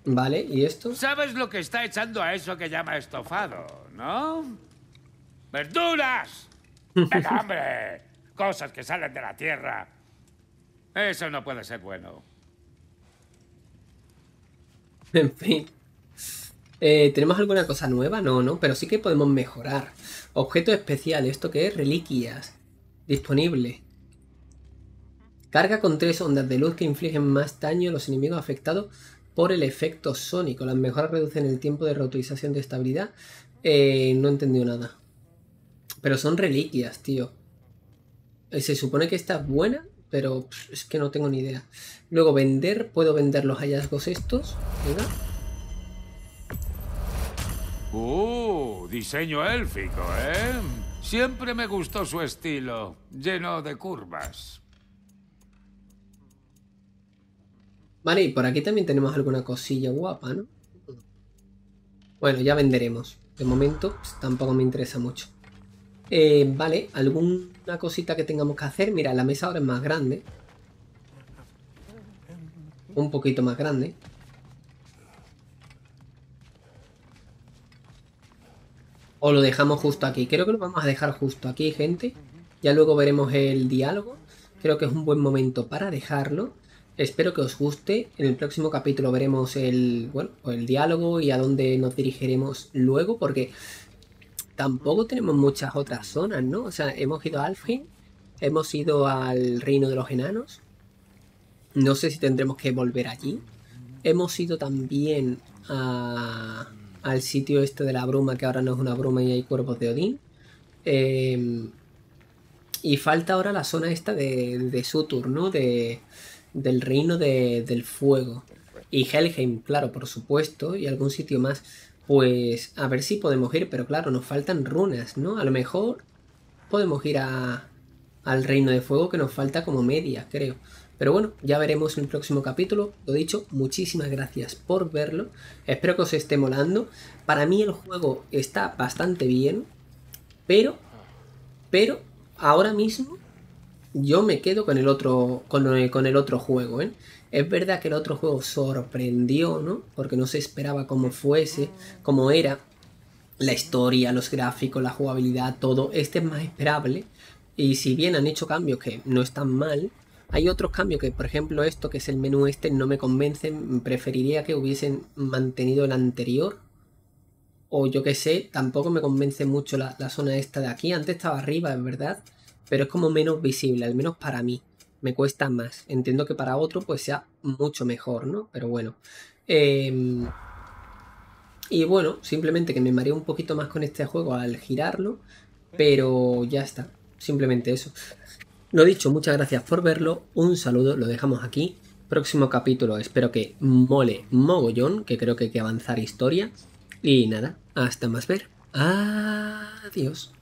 Vale, ¿y esto? ¿Sabes lo que está echando a eso que llama estofado, no? ¡Verduras! ¡Venga, hombre! Cosas que salen de la tierra. Eso no puede ser bueno. En fin. ¿Tenemos alguna cosa nueva? No, no, pero sí que podemos mejorar. Objeto especial, ¿esto qué es? Reliquias. Disponible. Carga con 3 ondas de luz que infligen más daño a los enemigos afectados por el efecto sónico. Las mejoras reducen el tiempo de reutilización de estabilidad. No he entendido nada. Pero son reliquias, tío. Se supone que esta es buena, pero es que no tengo ni idea. Luego vender, puedo vender los hallazgos estos. Venga. Diseño élfico, ¿eh? Siempre me gustó su estilo, lleno de curvas. Vale, y por aquí también tenemos alguna cosilla guapa, ¿no? Bueno, ya venderemos. De momento, pues, tampoco me interesa mucho. Vale, alguna cosita que tengamos que hacer. Mira, la mesa ahora es más grande. Un poquito más grande. O lo dejamos justo aquí. Creo que lo vamos a dejar justo aquí, gente. Ya luego veremos el diálogo. Creo que es un buen momento para dejarlo. Espero que os guste. En el próximo capítulo veremos el diálogo y a dónde nos dirigiremos luego. Porque tampoco tenemos muchas otras zonas, ¿no? O sea, hemos ido a Alfheim. Hemos ido al Reino de los Enanos. No sé si tendremos que volver allí. Hemos ido también a... al sitio este de la bruma, que ahora no es una bruma y hay cuerpos de Odín. Y falta ahora la zona esta de Sutur, ¿no? Del reino del fuego. Y Helheim, claro, por supuesto. Y algún sitio más. Pues a ver si podemos ir, pero claro, nos faltan runas, ¿no? A lo mejor podemos ir al reino de fuego, que nos falta como media, creo. Pero bueno, ya veremos en el próximo capítulo. Lo dicho, muchísimas gracias por verlo. Espero que os esté molando. Para mí el juego está bastante bien. Pero ahora mismo yo me quedo con el otro, con el otro juego, ¿eh? Es verdad que el otro juego sorprendió, ¿no? Porque no se esperaba cómo fuese, cómo era. La historia, los gráficos, la jugabilidad, todo. Este es más esperable. Y si bien han hecho cambios que no están mal... Hay otros cambios que, por ejemplo, esto que es el menú este, no me convencen. Preferiría que hubiesen mantenido el anterior. O yo qué sé, tampoco me convence mucho la zona esta de aquí. Antes estaba arriba, es verdad, pero es como menos visible, al menos para mí. Me cuesta más. Entiendo que para otro pues sea mucho mejor, ¿no? Pero bueno. Y bueno, simplemente que me mareo un poquito más con este juego al girarlo. Pero ya está, simplemente eso. Lo dicho, muchas gracias por verlo, un saludo, lo dejamos aquí. Próximo capítulo, espero que mole mogollón, que creo que hay que avanzar historia. Y nada, hasta más ver. Adiós.